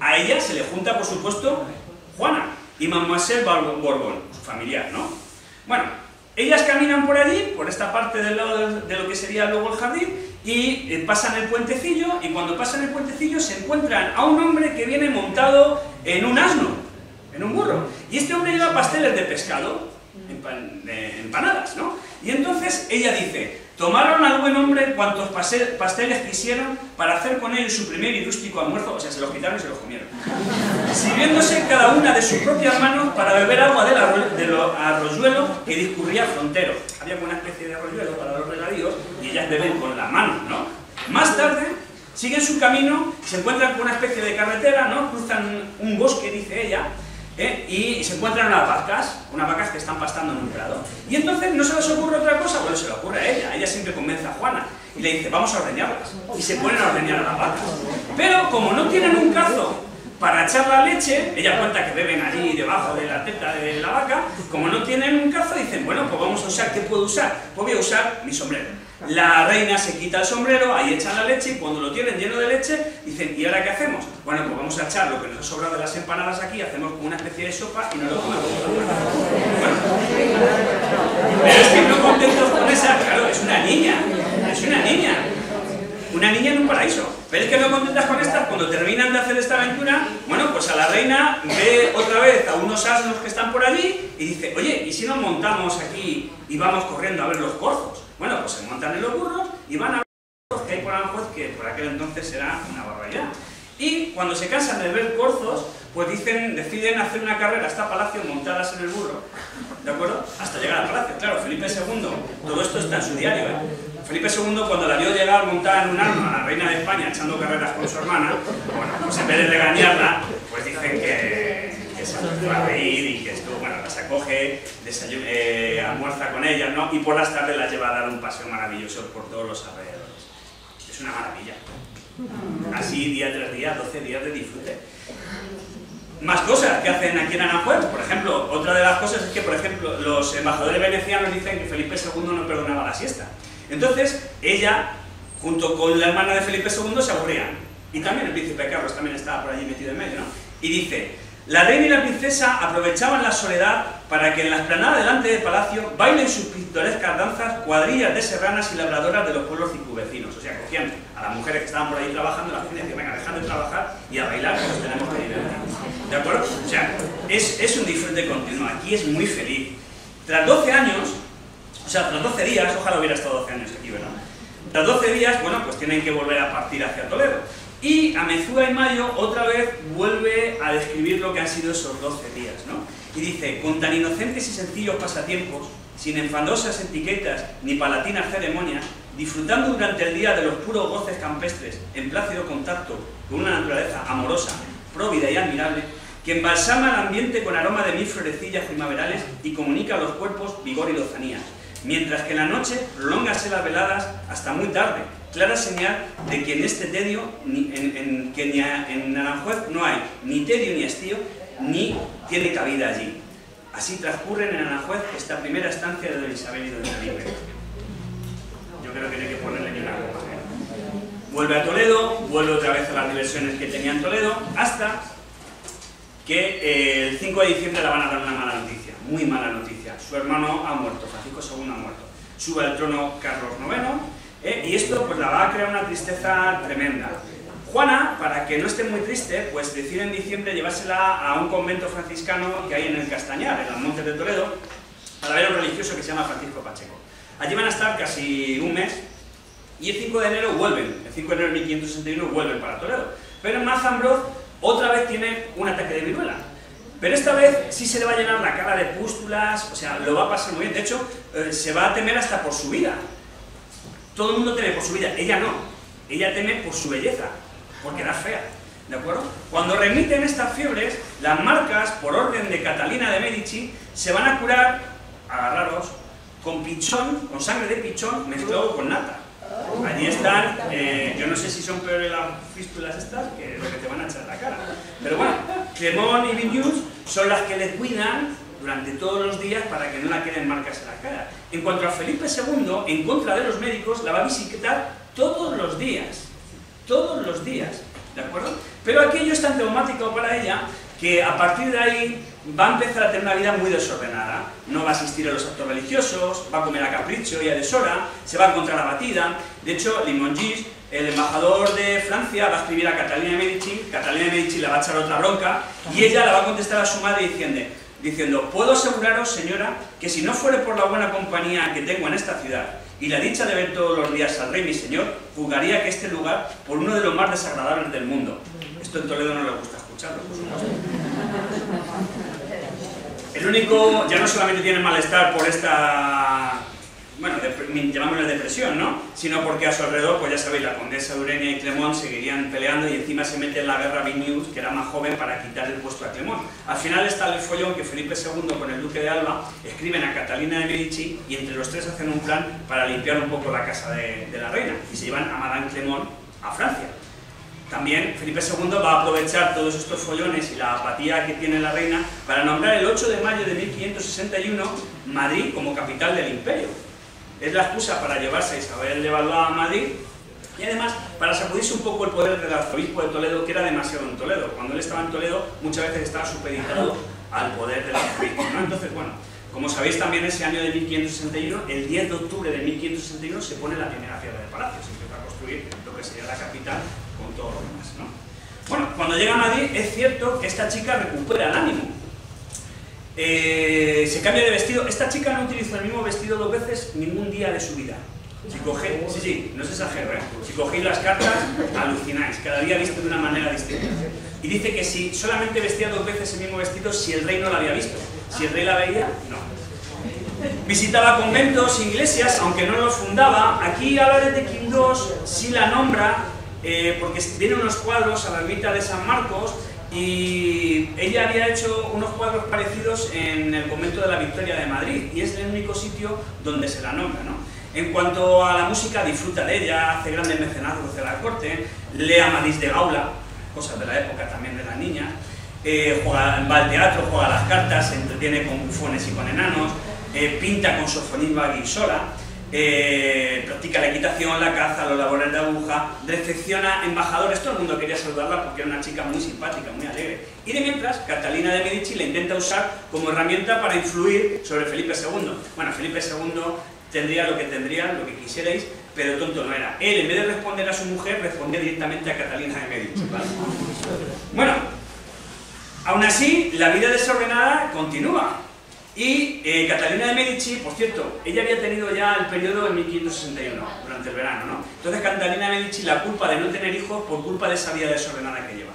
A ella se le junta, por supuesto, Juana y Mademoiselle Borbón, su familiar, ¿no? Bueno, ellas caminan por allí, por esta parte del lado de lo que sería luego el jardín, y pasan el puentecillo, y cuando pasan el puentecillo se encuentran a un hombre que viene montado en un asno, en un burro, y este hombre lleva pasteles de pescado, empanadas, ¿no? Y entonces ella dice, tomaron al buen hombre cuantos pasteles quisieron para hacer con ellos su primer y rústico almuerzo, o sea, se los quitaron y se los comieron, sirviéndose cada una de sus propias manos para beber agua del arroyuelo que discurría frontero. Había una especie de arroyuelo para los regadíos y ellas beben con las manos, ¿no? Más tarde siguen su camino, se encuentran con una especie de carretera, ¿no? Cruzan un bosque, dice ella, y se encuentran unas vacas que están pastando en un prado. Y entonces no se les ocurre otra cosa, bueno, se le ocurre a ella siempre convence a Juana y le dice, vamos a ordeñarlas, y se ponen a ordeñar a las vacas. Pero como no tienen un cazo para echar la leche, ella cuenta que beben allí debajo de la teta de la vaca, como no tienen un cazo dicen, bueno, pues vamos a usar, ¿qué puedo usar? Pues voy a usar mi sombrero. La reina se quita el sombrero, ahí echan la leche y cuando lo tienen lleno de leche, dicen, ¿y ahora qué hacemos? Bueno, pues vamos a echar lo que nos ha sobrado de las empanadas aquí, hacemos como una especie de sopa y nos lo comemos. Bueno, pero es que no contentos con esa, claro, es una niña, una niña en un paraíso. Pero es que esta aventura, bueno, pues a la reina ve otra vez a unos asnos que están por allí y dice, oye, ¿y si nos montamos aquí y vamos corriendo a ver los corzos? Bueno, pues se montan en los burros y van a ver los corzos que hay por Aranjuez, que por aquel entonces era una barbaridad. Y cuando se cansan de ver corzos, pues dicen, deciden hacer una carrera hasta Palacio montadas en el burro, ¿de acuerdo? Hasta llegar al Palacio, claro, Felipe II, todo esto está en su diario, ¿eh? Felipe II, cuando la vio llegar montada en un asno a la reina de España echando carreras con su hermana, bueno, pues en vez de regañarla, pues dicen que se empezó a reír y que esto, bueno, las acoge, desayuna, almuerza con ellas, ¿no? Y por las tardes las lleva a dar un paseo maravilloso por todos los alrededores. Es una maravilla. Así día tras día, 12 días de disfrute. Más cosas que hacen aquí en Aranjuez, por ejemplo, otra de las cosas es que, por ejemplo, los embajadores venecianos dicen que Felipe II no perdonaba la siesta. Entonces, ella, junto con la hermana de Felipe II, se aburrían. Y también el príncipe Carlos también estaba por allí metido en medio, ¿no? Y dice, la reina y la princesa aprovechaban la soledad para que en la explanada delante del palacio bailen sus pintorescas danzas cuadrillas de serranas y labradoras de los pueblos circunvecinos. O sea, cogían a las mujeres que estaban por ahí trabajando, las mujeres decían, venga, dejad de trabajar y a bailar, que nos tenemos que divertir. ¿De acuerdo? O sea, es un disfrute continuo. Aquí es muy feliz. Tras 12 años, o sea, tras 12 días, ojalá hubiera estado 12 años aquí, ¿verdad? Tras 12 días, bueno, pues tienen que volver a partir hacia Toledo. Y Amezuga y Mayo otra vez vuelve a describir lo que han sido esos 12 días, ¿no? Y dice, con tan inocentes y sencillos pasatiempos, sin enfadosas etiquetas ni palatinas ceremonias, disfrutando durante el día de los puros goces campestres, en plácido contacto con una naturaleza amorosa, próvida y admirable, que embalsama el ambiente con aroma de mil florecillas primaverales y comunica a los cuerpos vigor y lozanía, mientras que en la noche prolóngase las veladas hasta muy tarde, clara señal de que en este tedio, en Aranjuez no hay ni tedio ni hastío, ni tiene cabida allí. Así transcurre en Aranjuez esta primera estancia de don Isabel y don Felipe. Yo creo que tiene que ponerle una copa, ¿eh? Vuelve a Toledo, vuelve otra vez a las diversiones que tenía en Toledo, hasta que el 5 de diciembre le van a dar una mala noticia, muy mala noticia. Su hermano ha muerto, Francisco II ha muerto. Sube al trono Carlos IX. Y esto pues la va a crear una tristeza tremenda. Juana, para que no esté muy triste, pues decide en diciembre llevársela a un convento franciscano que hay en el Castañar, en los montes de Toledo, para ver a un religioso que se llama Francisco Pacheco. Allí van a estar casi un mes y el 5 de enero vuelven, el 5 de enero de 1561 vuelven para Toledo. Pero en Mazambroz otra vez tiene un ataque de viruela. Pero esta vez sí se le va a llenar la cara de pústulas, o sea, lo va a pasar muy bien. De hecho, se va a temer hasta por su vida. Todo el mundo teme por su vida, ella no. Ella teme por su belleza, porque era fea, ¿de acuerdo? Cuando remiten estas fiebres, las marcas, por orden de Catalina de Medici, se van a curar, agarraros, con pichón, con sangre de pichón mezclado con nata. Allí están, yo no sé si son peores las fístulas estas que lo que te van a echar en la cara. Pero bueno, Clément y Vigneuse son las que le cuidan durante todos los días para que no la queden marcas en la cara. En cuanto a Felipe II, en contra de los médicos, la va a visitar todos los días, ¿de acuerdo? Pero aquello es tan traumático para ella que a partir de ahí va a empezar a tener una vida muy desordenada. No va a asistir a los actos religiosos, va a comer a capricho y a deshora, se va a encontrar abatida. De hecho, Limoges, el embajador de Francia, va a escribir a Catalina de Medici, Catalina de Medici la va a echar otra bronca y ella la va a contestar a su madre diciendo, puedo aseguraros, señora, que si no fuere por la buena compañía que tengo en esta ciudad y la dicha de ver todos los días al rey mi señor, juzgaría que este lugar por uno de los más desagradables del mundo. Esto en Toledo no le gusta escucharlo, por supuesto. El único, ya no solamente tiene malestar por esta, bueno, llamámosle depresión, ¿no? Sino porque a su alrededor, pues ya sabéis, la condesa Ureña y Clément seguirían peleando y encima se mete en la guerra Vigneuse, que era más joven, para quitar el puesto a Clément. Al final está el follón que Felipe II con el Duque de Alba escriben a Catalina de Medici y entre los tres hacen un plan para limpiar un poco la casa de la reina y se llevan a Madame Clément a Francia. También Felipe II va a aprovechar todos estos follones y la apatía que tiene la reina para nombrar el 8 de mayo de 1561 Madrid como capital del imperio. Es la excusa para llevarse a Isabel de Valois a Madrid y además para sacudirse un poco el poder del arzobispo de Toledo, que era demasiado en Toledo. Cuando él estaba en Toledo muchas veces estaba supeditado al poder del arzobispo, ¿no? Entonces, bueno, como sabéis también ese año de 1561, el 10 de octubre de 1561 se pone la primera piedra del palacio, se empieza a construir lo que sería la capital con todo lo demás, ¿no? Bueno, cuando llega a Madrid es cierto que esta chica recupera el ánimo. Se cambia de vestido. Esta chica no utilizó el mismo vestido dos veces ningún día de su vida. Si cogéis, sí, no es exagero, ¿eh? Si cogéis las cartas, alucináis. Cada día visto de una manera distinta. Y dice que si solamente vestía dos veces el mismo vestido, si el rey no la había visto. Si el rey la veía, no. Visitaba conventos e iglesias, aunque no los fundaba. Aquí Álvarez de Quindós sí la nombra, porque tiene unos cuadros a la ermita de San Marcos. Y ella había hecho unos cuadros parecidos en el convento de la Victoria de Madrid, y es el único sitio donde se la nombra, ¿no? En cuanto a la música, disfruta de ella, hace grandes mecenazgos de la corte, lee Amadís de Gaula, cosas de la época también de las niñas, va al teatro, juega a las cartas, se entretiene con bufones y con enanos, pinta con sofonisba guisola, practica la equitación, la caza, los labores de aguja, recepciona embajadores. Todo el mundo quería saludarla porque era una chica muy simpática, muy alegre. Y de mientras, Catalina de Medici la intenta usar como herramienta para influir sobre Felipe II. Bueno, Felipe II tendría lo que quisierais, pero tonto no era. Él, en vez de responder a su mujer, respondía directamente a Catalina de Medici, ¿vale? Bueno, aún así, la vida desordenada continúa. Y Catalina de Medici, por cierto, ella había tenido ya el periodo en 1561, durante el verano, ¿no? Entonces Catalina de Medici, la culpa de no tener hijos por culpa de esa vida desordenada que lleva.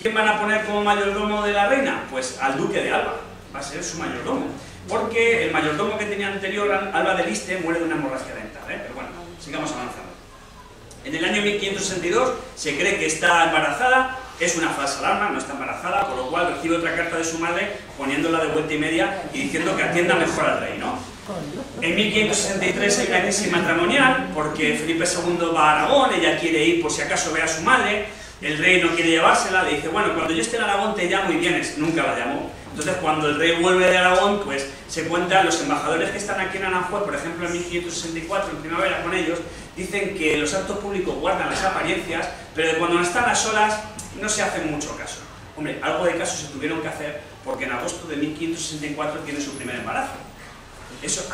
¿Quién van a poner como mayordomo de la reina? Pues al Duque de Alba, va a ser su mayordomo. Porque el mayordomo que tenía anterior, Alba de Liste, muere de una hemorragia dental, ¿eh? Pero bueno, sigamos avanzando. En el año 1562 se cree que está embarazada. Es una falsa alarma, no está embarazada, por lo cual recibe otra carta de su madre poniéndola de vuelta y media y diciendo que atienda mejor al rey, ¿no? En 1563 hay una crisis matrimonial porque Felipe II va a Aragón, ella quiere ir por si acaso ve a su madre, el rey no quiere llevársela, le dice, bueno, cuando yo esté en Aragón te llamo y vienes, nunca la llamó. Entonces cuando el rey vuelve de Aragón, pues se cuentan los embajadores que están aquí en Aranjuez, por ejemplo en 1564, en primavera con ellos, dicen que los actos públicos guardan las apariencias, pero cuando están a solas no se hace mucho caso. Hombre, algo de caso se tuvieron que hacer porque en agosto de 1564 tiene su primer embarazo. Eso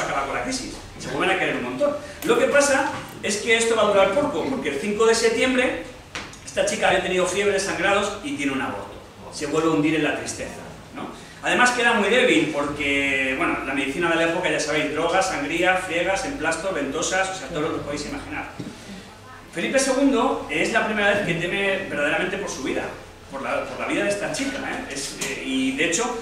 acaba con la crisis, se vuelven a caer un montón. Lo que pasa es que esto va a durar poco, porque el 5 de septiembre esta chica había tenido fiebre, sangrados y tiene un aborto. Se vuelve a hundir en la tristeza, ¿no? Además queda muy débil porque, bueno, la medicina de la época ya sabéis, drogas, sangría, friegas, emplastos, ventosas, o sea, todo lo que podéis imaginar. Felipe II es la primera vez que teme verdaderamente por su vida, por la vida de esta chica, ¿eh? Y de hecho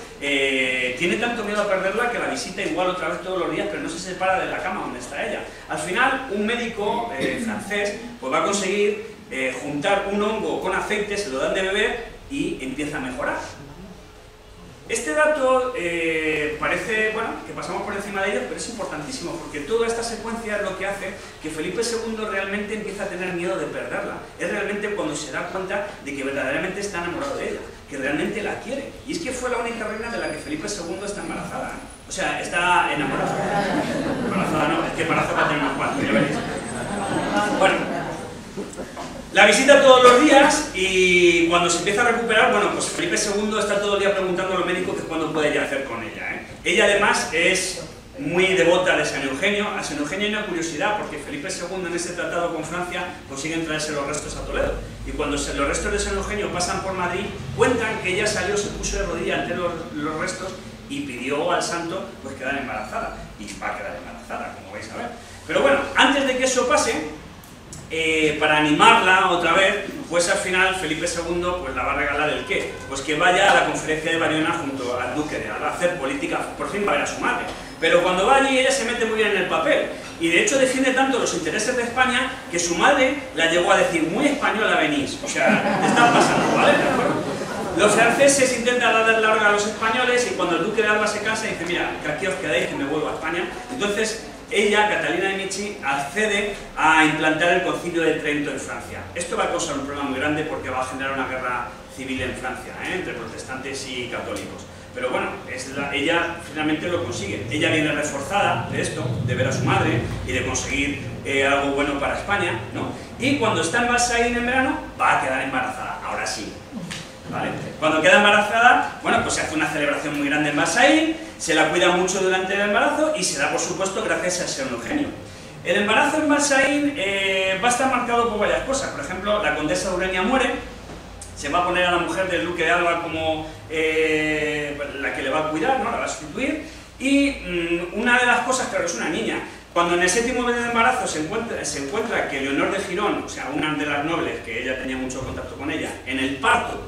tiene tanto miedo a perderla que la visita igual otra vez todos los días, pero no se separa de la cama donde está ella. Al final un médico francés pues va a conseguir juntar un hongo con aceite, se lo dan de beber y empieza a mejorar. Este dato parece, bueno, que pasamos por encima de ellos, pero es importantísimo porque toda esta secuencia es lo que hace que Felipe II realmente empieza a tener miedo de perderla. Es realmente cuando se da cuenta de que verdaderamente está enamorado de ella, que realmente la quiere. Y es que fue la única reina de la que Felipe II está embarazada. O sea, está enamorada. Embarazada no, es que embarazada va a tener unos cuantos, ya veréis. Bueno. La visita todos los días y cuando se empieza a recuperar, bueno, pues Felipe II está todo el día preguntando a los médicos que cuándo puede ya hacer con ella, ¿eh? Ella además es muy devota de San Eugenio. A San Eugenio hay una curiosidad porque Felipe II en ese tratado con Francia consiguen traerse los restos a Toledo. Y cuando los restos de San Eugenio pasan por Madrid, cuentan que ella salió, se puso de rodillas ante los restos y pidió al santo pues quedar embarazada. Y va a quedar embarazada, como vais a ver. Pero bueno, antes de que eso pase, para animarla otra vez, pues al final Felipe II pues la va a regalar el qué, pues que vaya a la conferencia de Bariona junto al Duque de Alba a hacer política, por fin va a ver a su madre. Pero cuando va allí ella se mete muy bien en el papel y de hecho defiende tanto los intereses de España que su madre la llegó a decir, muy española venís, o sea, te están pasando, ¿vale? ¿De acuerdo? Los franceses intentan dar larga a los españoles y cuando el Duque de Alba se casa dice, mira, que aquí os quedáis que me vuelvo a España. Entonces ella, Catalina de Medici, accede a implantar el Concilio de Trento en Francia. Esto va a causar un problema muy grande porque va a generar una guerra civil en Francia, ¿eh? Entre protestantes y católicos. Pero bueno, ella finalmente lo consigue. Ella viene reforzada de esto, de ver a su madre y de conseguir algo bueno para España, ¿no? Y cuando está en Balsaín en verano, va a quedar embarazada, ahora sí. ¿Vale? Cuando queda embarazada, bueno, pues se hace una celebración muy grande en Masaín, se la cuida mucho durante el embarazo y se da, por supuesto, gracias a San Eugenio. El embarazo en Masaín va a estar marcado por varias cosas. Por ejemplo, la condesa Ureña muere, se va a poner a la mujer del Duque de Alba como la que le va a cuidar, ¿no? La va a sustituir. Y una de las cosas, claro, es una niña. Cuando en el séptimo mes de embarazo se encuentra que Leonor de Girón, o sea, una de las nobles, que ella tenía mucho contacto con ella, en el parto,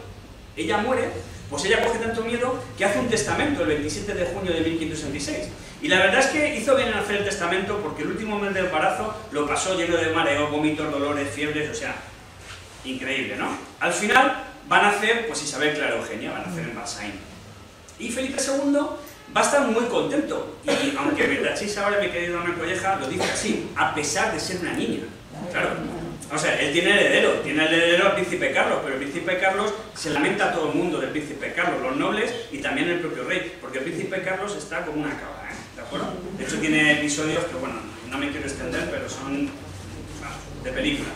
ella muere, pues ella coge tanto miedo que hace un testamento el 27 de junio de 1566. Y la verdad es que hizo bien en hacer el testamento, porque el último mes de embarazo lo pasó lleno de mareo, vómitos, dolores, fiebres, o sea, increíble, ¿no? Al final va a nacer, pues Isabel Clara Eugenia, va a nacer en Balsaín. Y Felipe II va a estar muy contento, y aunque Betachis ahora me quería dar una colleja, lo dice así, a pesar de ser una niña, claro. O sea, él tiene heredero al príncipe Carlos, pero el príncipe Carlos se lamenta a todo el mundo del príncipe Carlos, los nobles y también el propio rey, porque el príncipe Carlos está como una cabra, ¿eh? ¿De acuerdo? De hecho tiene episodios que, bueno, no me quiero extender, pero son de película.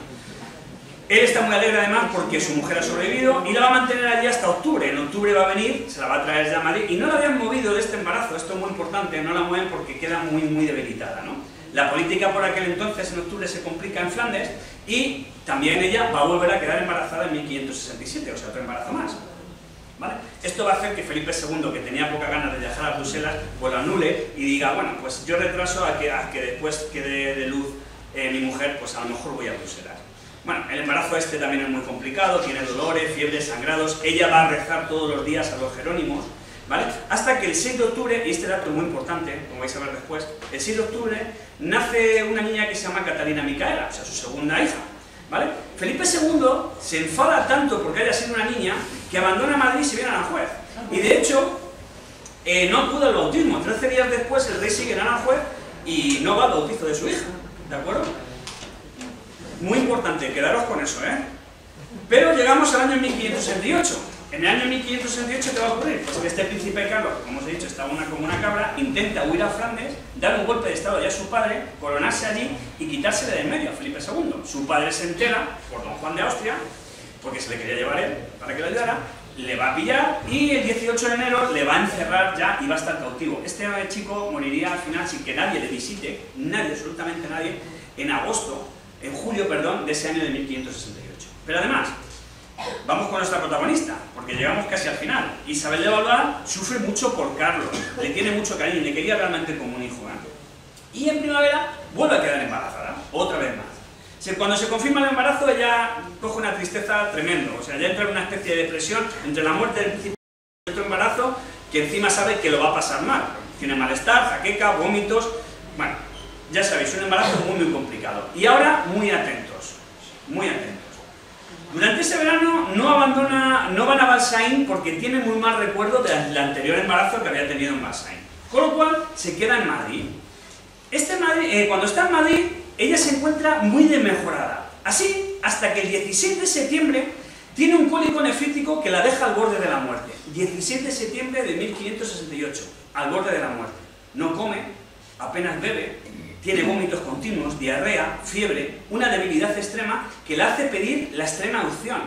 Él está muy alegre además porque su mujer ha sobrevivido y la va a mantener allí hasta octubre. En octubre va a venir, se la va a traer ya a Madrid, y no la habían movido de este embarazo, esto es muy importante, no la mueven porque queda muy, muy debilitada, ¿no? La política por aquel entonces, en octubre, se complica en Flandes, y también ella va a volver a quedar embarazada en 1567, o sea, otro embarazo más, ¿vale? Esto va a hacer que Felipe II, que tenía poca ganas de viajar a Bruselas, pues lo anule y diga, bueno, pues yo retraso a que después quede de luz mi mujer, pues a lo mejor voy a Bruselas. Bueno, el embarazo este también es muy complicado, tiene dolores, fiebres, sangrados, ella va a rezar todos los días a los Jerónimos, ¿vale? Hasta que el 6 de octubre, y este dato es muy importante, como vais a ver después, el 6 de octubre nace una niña que se llama Catalina Micaela, o sea, su segunda hija, ¿vale? Felipe II se enfada tanto porque haya sido una niña que abandona Madrid y se viene a Aranjuez. Y de hecho, no acude al bautismo. 13 días después el rey sigue en Aranjuez y no va al bautizo de su hija, ¿de acuerdo? Muy importante, quedaros con eso, ¿eh? Pero llegamos al año 1568. En el año 1568, ¿qué va a ocurrir? Pues que este príncipe Carlos, como os he dicho, estaba como una cabra, intenta huir a Flandes, dar un golpe de estado ya a su padre, coronarse allí y quitársele de en medio a Felipe II. Su padre se entera por don Juan de Austria, porque se le quería llevar él para que lo ayudara, le va a pillar y el 18 de enero le va a encerrar ya y va a estar cautivo. Este chico moriría al final sin que nadie le visite, nadie, absolutamente nadie, en julio, de ese año de 1568. Pero además, vamos con nuestra protagonista, porque llegamos casi al final. Isabel de Valois sufre mucho por Carlos, le tiene mucho cariño, le quería realmente como un hijo, ¿eh? Y en primavera vuelve a quedar embarazada, otra vez más. Cuando se confirma el embarazo, ella coge una tristeza tremenda, o sea, ya entra en una especie de depresión entre la muerte del príncipe y otro embarazo, que encima sabe que lo va a pasar mal. Tiene malestar, jaqueca, vómitos, bueno. Ya sabéis, un embarazo muy, muy complicado. Y ahora, muy atentos, muy atentos. Durante ese verano no van a Balsaín porque tiene muy mal recuerdo del anterior embarazo que había tenido en Balsaín. Con lo cual, se queda en Madrid. Cuando está en Madrid, ella se encuentra muy desmejorada. Así, hasta que el 16 de septiembre tiene un cólico nefrítico que la deja al borde de la muerte. 17 de septiembre de 1568, al borde de la muerte. No come, apenas bebe. Tiene vómitos continuos, diarrea, fiebre, una debilidad extrema que la hace pedir la extrema unción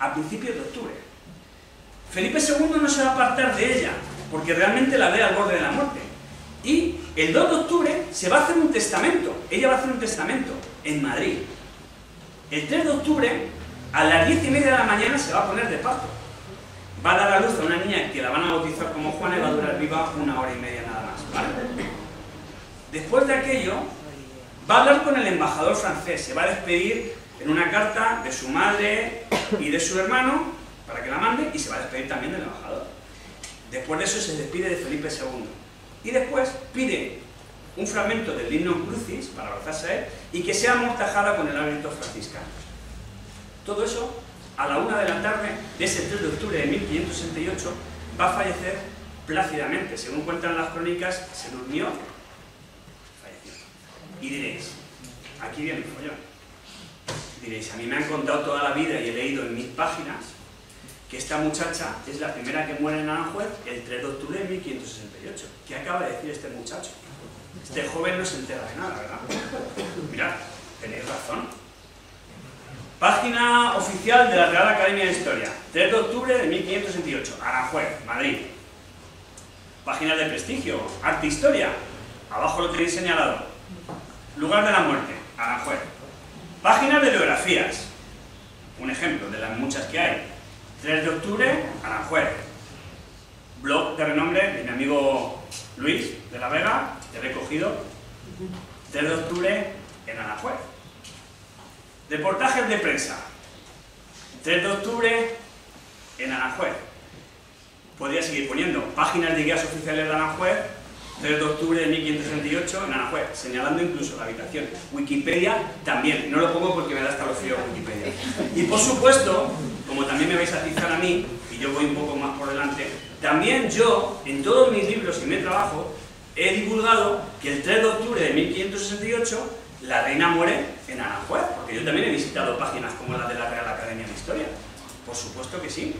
a principios de octubre. Felipe II no se va a apartar de ella, porque realmente la ve al borde de la muerte. Y el 2 de octubre se va a hacer un testamento, ella va a hacer un testamento en Madrid. El 3 de octubre, a las 10:30 de la mañana, se va a poner de parto. Va a dar a luz a una niña que la van a bautizar como Juana y va a durar viva 1 hora y media nada más, ¿vale? Después de aquello, va a hablar con el embajador francés, se va a despedir en una carta de su madre y de su hermano, para que la mande, y se va a despedir también del embajador. Después de eso se despide de Felipe II. Y después pide un fragmento del Dignum Crucis, para abrazarse a él, y que sea amortajada con el hábito franciscano. Todo eso, a la 1 de la tarde, de ese 3 de octubre de 1568, va a fallecer plácidamente. Según cuentan las crónicas, se durmió. Y diréis, aquí viene el follón. Diréis, a mí me han contado toda la vida y he leído en mis páginas que esta muchacha es la primera que muere en Aranjuez el 3 de octubre de 1568. ¿Qué acaba de decir este muchacho? Este joven no se entera de nada, ¿verdad? Mirad, tenéis razón. Página oficial de la Real Academia de Historia. 3 de octubre de 1568. Aranjuez, Madrid. Página de prestigio. Arte Historia. Abajo lo tenéis señalado. Lugar de la muerte, Aranjuez. Páginas de biografías, un ejemplo de las muchas que hay. 3 de octubre, Aranjuez. Blog de renombre de mi amigo Luis de la Vega, que le he cogido. 3 de octubre en Aranjuez. Reportajes de prensa. 3 de octubre en Aranjuez. Podría seguir poniendo páginas de guías oficiales de Aranjuez. 3 de octubre de 1568 en Aranjuez, señalando incluso la habitación. Wikipedia también, no lo pongo porque me da escalofrío Wikipedia. Y por supuesto, como también me vais a atizar a mí, y yo voy un poco más por delante, también yo, en todos mis libros y mi trabajo, he divulgado que el 3 de octubre de 1568 la reina muere en Aranjuez, porque yo también he visitado páginas como la de la Real Academia de Historia. Por supuesto que sí.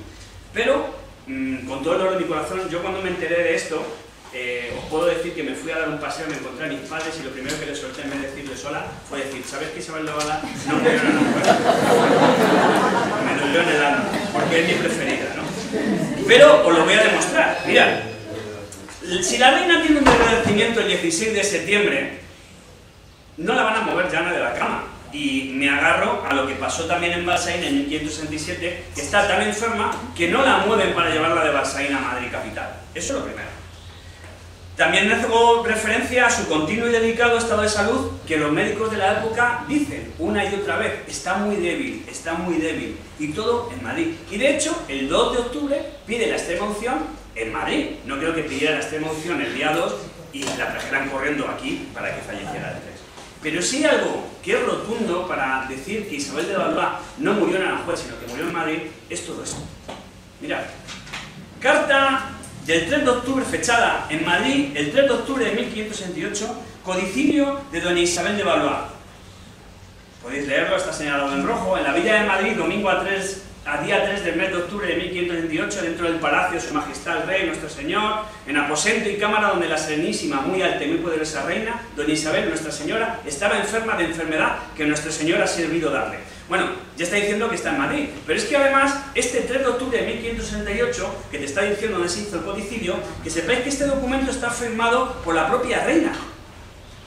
Pero, con todo el dolor de mi corazón, yo cuando me enteré de esto, os puedo decir que me fui a dar un paseo, me encontré a mis padres y lo primero que les solté en vez de decirles hola fue decir, ¿sabes qué Isabel de Valois? No me dolió en el Me dolió en el alma, porque es mi preferida, ¿no? Pero os lo voy a demostrar. Mirad, si la reina tiene un renacimiento el 16 de septiembre, no la van a mover ya de la cama. Y me agarro a lo que pasó también en Balsaín en 1567, que está tan enferma que no la mueven para llevarla de Balsaín a Madrid capital. Eso es lo primero. También hago referencia a su continuo y delicado estado de salud que los médicos de la época dicen una y otra vez, está muy débil, y todo en Madrid. Y de hecho, el 2 de octubre pide la extrema unción en Madrid. No creo que pidiera la extrema unción el día 2 y la trajeran corriendo aquí para que falleciera el 3. Pero sí algo que es rotundo para decir que Isabel de Valois no murió en Aranjuez, sino que murió en Madrid, es todo esto. Mirad, carta del 3 de octubre, fechada en Madrid, el 3 de octubre de 1568, codicilio de doña Isabel de Valois. Podéis leerlo, está señalado en rojo. En la Villa de Madrid, domingo a día 3 del mes de octubre de 1568, dentro del Palacio Su Majestad el Rey, Nuestro Señor, en aposento y cámara donde la serenísima, muy alta y muy poderosa reina, doña Isabel, Nuestra Señora, estaba enferma de enfermedad que Nuestro Señor ha servido darle. Bueno, ya está diciendo que está en Madrid, pero es que además, este 3 de octubre de 1568, que te está diciendo donde se hizo el codicilio, que sepáis que este documento está firmado por la propia reina.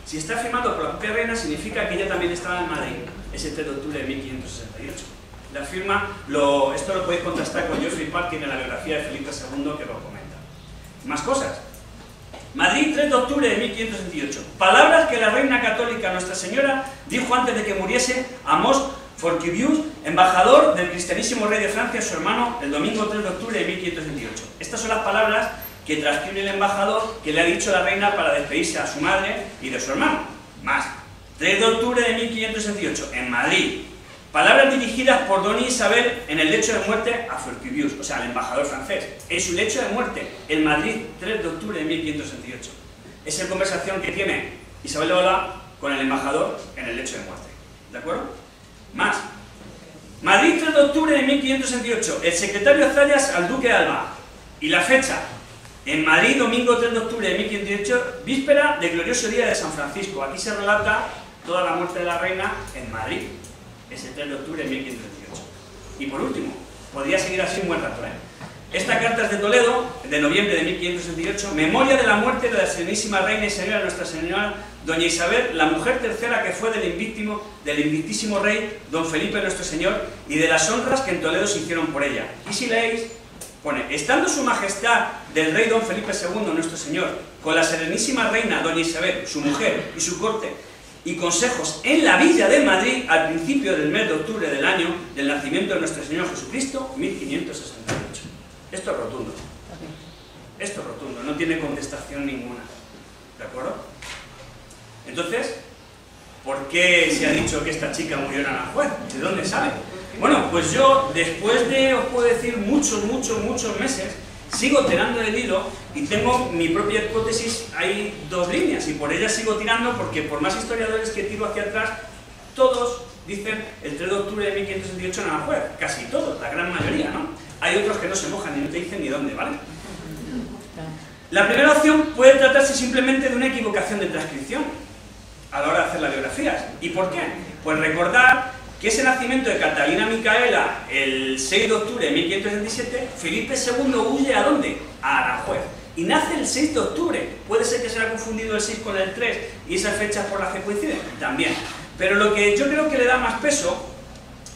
Si está firmado por la propia reina, significa que ella también estaba en Madrid, ese 3 de octubre de 1568. La firma, esto lo podéis contrastar con Geoffrey Parkin en la biografía de Felipe II, que lo comenta. Más cosas. Madrid, 3 de octubre de 1568. Palabras que la reina católica Nuestra Señora dijo antes de que muriese a Mons Forquebius, embajador del cristianísimo rey de Francia, su hermano, el domingo 3 de octubre de 1568. Estas son las palabras que transcribe el embajador que le ha dicho la reina para despedirse a su madre y de su hermano. Más. 3 de octubre de 1568, en Madrid. Palabras dirigidas por doña Isabel en el lecho de muerte a Forquebius, o sea, al embajador francés. En su lecho de muerte, en Madrid, 3 de octubre de 1568. Esa es la conversación que tiene Isabel de Valois con el embajador en el lecho de muerte. ¿De acuerdo? Más. Madrid, 3 de octubre de 1568. El secretario Zayas al Duque de Alba. Y la fecha. En Madrid, domingo 3 de octubre de 1568, víspera del glorioso día de San Francisco. Aquí se relata toda la muerte de la reina en Madrid. Es el 3 de octubre de 1538. Y por último, podría seguir así un buen rato, ¿eh? Esta carta es de Toledo, de noviembre de 1568, memoria de la muerte de la serenísima reina y señora Nuestra Señora, doña Isabel, la mujer tercera que fue del invitísimo rey, don Felipe Nuestro Señor, y de las honras que en Toledo se hicieron por ella. Y si leéis, pone, estando su majestad del rey don Felipe II, Nuestro Señor, con la serenísima reina, doña Isabel, su mujer y su corte, y consejos en la Villa de Madrid al principio del mes de octubre del año del nacimiento de Nuestro Señor Jesucristo, 1568. Esto es rotundo. Esto es rotundo, no tiene contestación ninguna. ¿De acuerdo? Entonces, ¿por qué se ha dicho que esta chica murió en Aranjuez? ¿De dónde sabe? Bueno, pues yo, después de, os puedo decir, muchos meses, sigo tirando del hilo y tengo mi propia hipótesis, hay dos líneas y por ellas sigo tirando porque por más historiadores que tiro hacia atrás, todos dicen el 3 de octubre de 1568 en Aranjuez, casi todos, la gran mayoría, ¿no? Hay otros que no se mojan y no te dicen ni dónde, ¿vale? La primera opción puede tratarse simplemente de una equivocación de transcripción a la hora de hacer las biografías. ¿Y por qué? Pues recordar que ese nacimiento de Catalina Micaela el 6 de octubre de 1567, Felipe II huye ¿a dónde? A Aranjuez. Y nace el 6 de octubre. Puede ser que se haya confundido el 6 con el 3 y esas fechas por las que coinciden. También. Pero lo que yo creo que le da más peso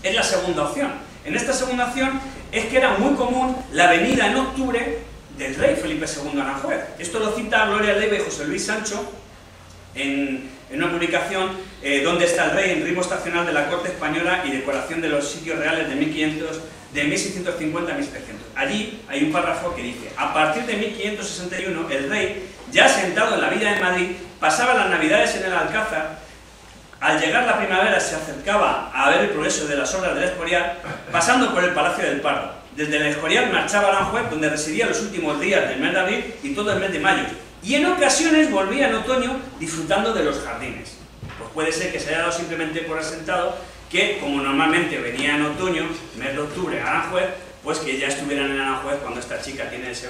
es la segunda opción. En esta segunda acción es que era muy común la venida en octubre del rey Felipe II a Aranjuez. Esto lo cita Gloria Leiva y José Luis Sancho en una publicación Dónde está el rey en ritmo estacional de la corte española y decoración de los sitios reales de 1650 a 1500. Allí hay un párrafo que dice: a partir de 1561 el rey, ya sentado en la vida de Madrid, pasaba las navidades en el Alcázar. Al llegar la primavera se acercaba a ver el progreso de las obras del Escorial, pasando por el Palacio del Pardo. Desde el Escorial marchaba a Aranjuez, donde residía los últimos días del mes de abril y todo el mes de mayo, y en ocasiones volvía en otoño disfrutando de los jardines. Pues puede ser que se haya dado simplemente por asentado que, como normalmente venía en otoño, mes de octubre, a Aranjuez, pues que ya estuvieran en Aranjuez cuando esta chica tiene esa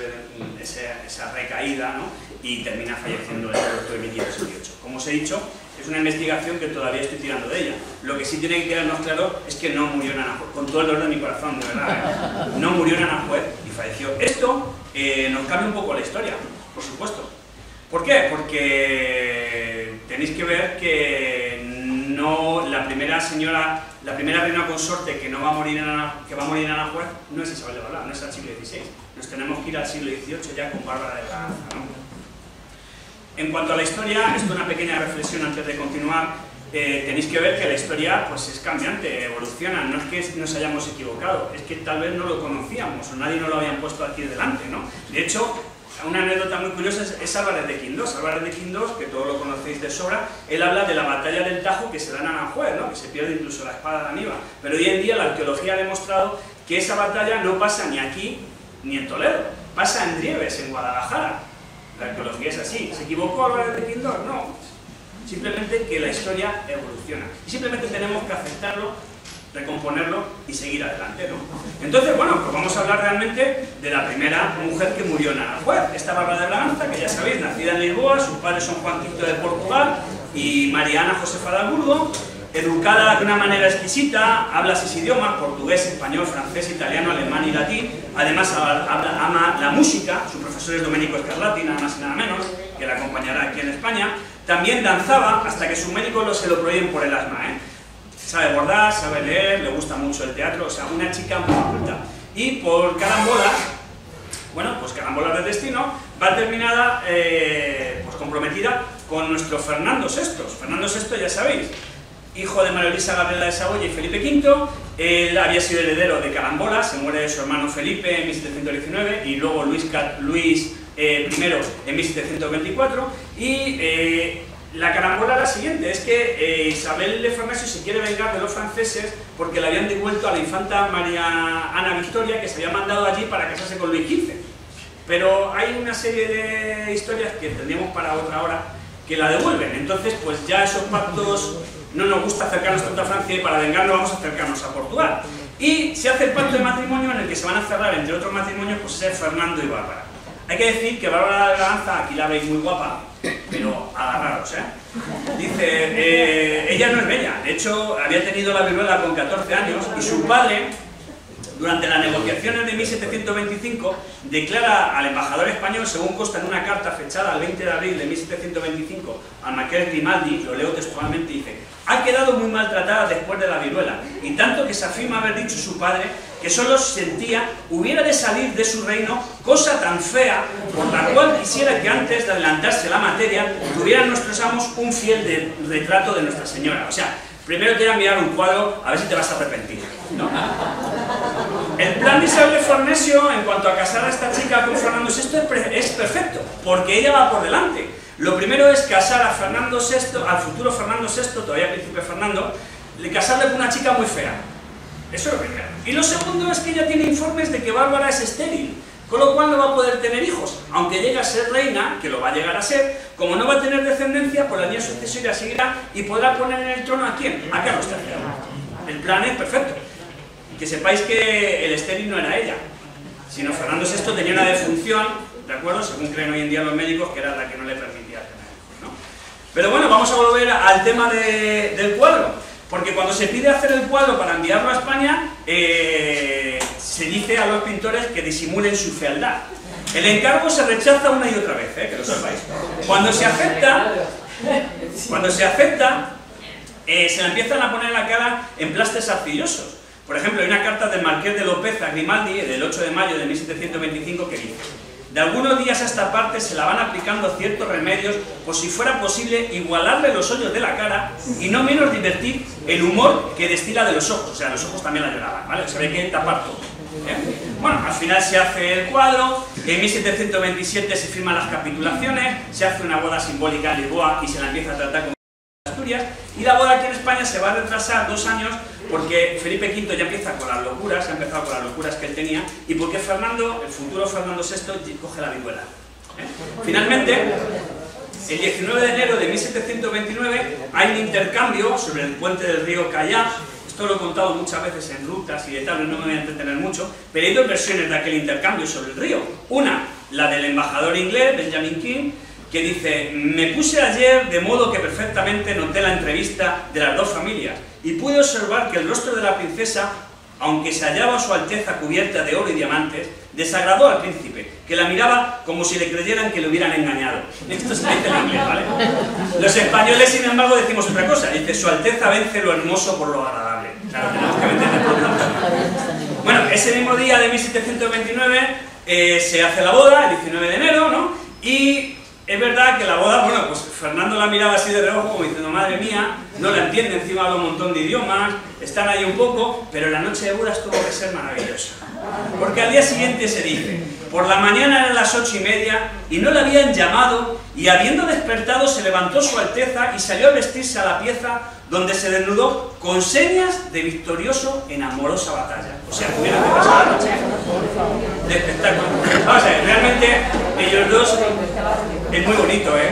recaída, ¿no?, y termina falleciendo el producto de 1518. Como os he dicho, es una investigación que todavía estoy tirando de ella. Lo que sí tiene que quedarnos claro es que no murió en Aranjuez, con todo el dolor de mi corazón, de verdad, ¿eh? No murió en Aranjuez y falleció. Esto nos cambia un poco la historia, por supuesto. ¿Por qué? Porque tenéis que ver que no, la primera reina consorte que no va a morir en Aranjuez, que va a morir en Aranjuez, no es Isabel de Valois, no es al siglo XVI. Nos tenemos que ir al siglo XVIII ya con Bárbara de Braganza, ¿no? En cuanto a la historia, esto es una pequeña reflexión antes de continuar. Tenéis que ver que la historia pues es cambiante, evoluciona, no es que nos hayamos equivocado, es que tal vez no lo conocíamos o nadie nos lo habían puesto aquí delante, ¿no? De hecho, una anécdota muy curiosa es Álvarez de Quindós. Álvarez de Quindós, que todos lo conocéis de sobra, él habla de la batalla del Tajo que se da en Aranjuez, ¿no?, que se pierde incluso la espada de Aníbal. Pero hoy en día la arqueología ha demostrado que esa batalla no pasa ni aquí ni en Toledo, pasa en Rieves, en Guadalajara. La arqueología es así. ¿Se equivocó Álvarez de Quindós? No. Simplemente que la historia evoluciona. Y simplemente tenemos que aceptarlo, recomponerlo y seguir adelante, ¿no? Entonces, bueno, pues vamos a hablar realmente de la primera mujer que murió en Aranjuez. Esta Bárbara de Braganza, que ya sabéis, nacida en Lisboa, sus padres son Juan V de Portugal y Mariana Josefa de Habsburgo. Educada de una manera exquisita, habla 6 idiomas: portugués, español, francés, italiano, alemán y latín. Además ama la música, su profesor es Domenico Scarlatti, nada más y nada menos, que la acompañará aquí en España. También danzaba hasta que sus médicos se lo prohíben por el asma, ¿eh? Sabe bordar, sabe leer, le gusta mucho el teatro, o sea, una chica muy culta. Y por carambolas, bueno, pues carambolas de destino, va terminada, pues comprometida con nuestro Fernando VI. Fernando VI, ya sabéis, hijo de María Luisa Gabriela de Saboya y Felipe V, él había sido heredero de Carambola, se muere de su hermano Felipe en 1719 y luego Luis I en 1724. Y la carambola era la siguiente, es que Isabel de Farnesio se quiere vengar de los franceses porque le habían devuelto a la infanta María Ana Victoria, que se había mandado allí para casarse con Luis XV. Pero hay una serie de historias que tendríamos para otra hora que la devuelven, entonces pues ya esos pactos... No nos gusta acercarnos tanto a Francia y para vengarnos vamos a acercarnos a Portugal. Y se hace el pacto de matrimonio en el que se van a cerrar, entre otros matrimonios, pues es Fernando y Bárbara. Hay que decir que Bárbara de Braganza, aquí la veis muy guapa, pero agarraros, ¿eh? Dice, ella no es bella. De hecho, había tenido la viruela con 14 años y su padre, durante las negociaciones de 1725, declara al embajador español, según consta en una carta fechada el 20 de abril de 1725, a Marqués Grimaldi, lo leo textualmente, dice: ha quedado muy maltratada después de la viruela, y tanto que se afirma haber dicho su padre que solo sentía hubiera de salir de su reino cosa tan fea, por la cual quisiera que antes de adelantarse la materia, tuvieran nuestros amos un fiel retrato de Nuestra Señora. O sea, primero te voy a mirar un cuadro, a ver si te vas a arrepentir, ¿no? El plan de Isabel de Farnesio en cuanto a casar a esta chica con Fernando VI es perfecto, porque ella va por delante. Lo primero es casar a Fernando VI, al futuro Fernando VI, todavía príncipe Fernando, casarle con una chica muy fea. Eso es lo primero. Y lo segundo es que ella tiene informes de que Bárbara es estéril, con lo cual no va a poder tener hijos. Aunque llegue a ser reina, que lo va a llegar a ser, como no va a tener descendencia, por la línea sucesoria seguirá y podrá poner en el trono ¿a quién? A Carlos III. El plan es perfecto. Que sepáis que el estéril no era ella, sino Fernando VI tenía una defunción, ¿de acuerdo?, según creen hoy en día los médicos, que era la que no le permitía tener hijos, ¿no? Pero bueno, vamos a volver al tema del cuadro, porque cuando se pide hacer el cuadro para enviarlo a España, se dice a los pintores que disimulen su fealdad. El encargo se rechaza una y otra vez, que lo sepáis. Cuando se acepta, se la empiezan a poner en la cara emplastes arcillosos. Por ejemplo, hay una carta del marqués de López a Grimaldi del 8 de mayo de 1725 que dice: de algunos días a esta parte se la van aplicando ciertos remedios por si fuera posible igualarle los hoyos de la cara y no menos divertir el humor que destila de los ojos. O sea, los ojos también la lloraban, ¿vale? Se ve que tapar todo. Bueno, al final se hace el cuadro, en 1727 se firman las capitulaciones, se hace una boda simbólica en Lisboa y se la empieza a tratar como Asturias, y la boda aquí en España se va a retrasar 2 años porque Felipe V ya empieza con las locuras, ha empezado con las locuras que él tenía, y porque Fernando, el futuro Fernando VI, coge la vihuela. Finalmente, el 19 de enero de 1729 hay un intercambio sobre el puente del río Callá. Esto lo he contado muchas veces en rutas y de tal, no me voy a entretener mucho, pero hay 2 versiones de aquel intercambio sobre el río. Una, la del embajador inglés, Benjamin King, que dice: me puse ayer de modo que perfectamente noté la entrevista de las 2 familias y pude observar que el rostro de la princesa, aunque se hallaba su alteza cubierta de oro y diamantes, desagradó al príncipe, que la miraba como si le creyeran que le hubieran engañado. Esto se dice en inglés, ¿vale? Los españoles, sin embargo, decimos otra cosa. Dice: su alteza vence lo hermoso por lo agradable. Claro, tenemos que vencerlo por lo agradable. Bueno, ese mismo día de 1729 se hace la boda, el 19 de enero, ¿no? Y es verdad que la boda, bueno, pues Fernando la miraba así de reojo como diciendo: madre mía, no la entiende, encima habla un montón de idiomas, están ahí un poco, pero la noche de bodas tuvo que ser maravillosa. Porque al día siguiente se dice: por la mañana eran las 8:30 y no la habían llamado, y habiendo despertado se levantó su alteza y salió a vestirse a la pieza, donde se desnudó con señas de victorioso en amorosa batalla. O sea, mira lo que pasó la noche. De espectáculo. Vamos a ver, realmente ellos dos... Es muy bonito, ¿eh?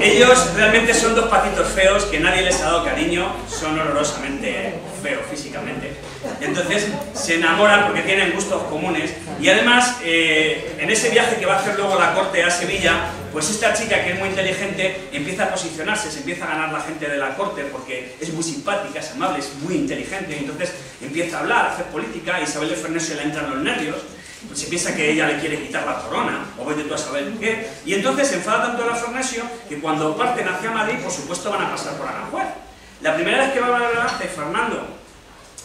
Ellos realmente son 2 patitos feos que nadie les ha dado cariño, son horrorosamente feos físicamente. Entonces se enamoran porque tienen gustos comunes y además en ese viaje que va a hacer luego la corte a Sevilla, pues esta chica que es muy inteligente empieza a posicionarse, se empieza a ganar la gente de la corte porque es muy simpática, es amable, es muy inteligente, entonces empieza a hablar, a hacer política, a Isabel de Fernés se le entran los nervios. Pues se piensa que ella le quiere quitar la corona, o vete tú a saber qué. Y entonces se enfada tanto a la Farnesio que cuando parten hacia Madrid, por supuesto, van a pasar por Aranjuez. La primera vez que van a hablar de Fernando,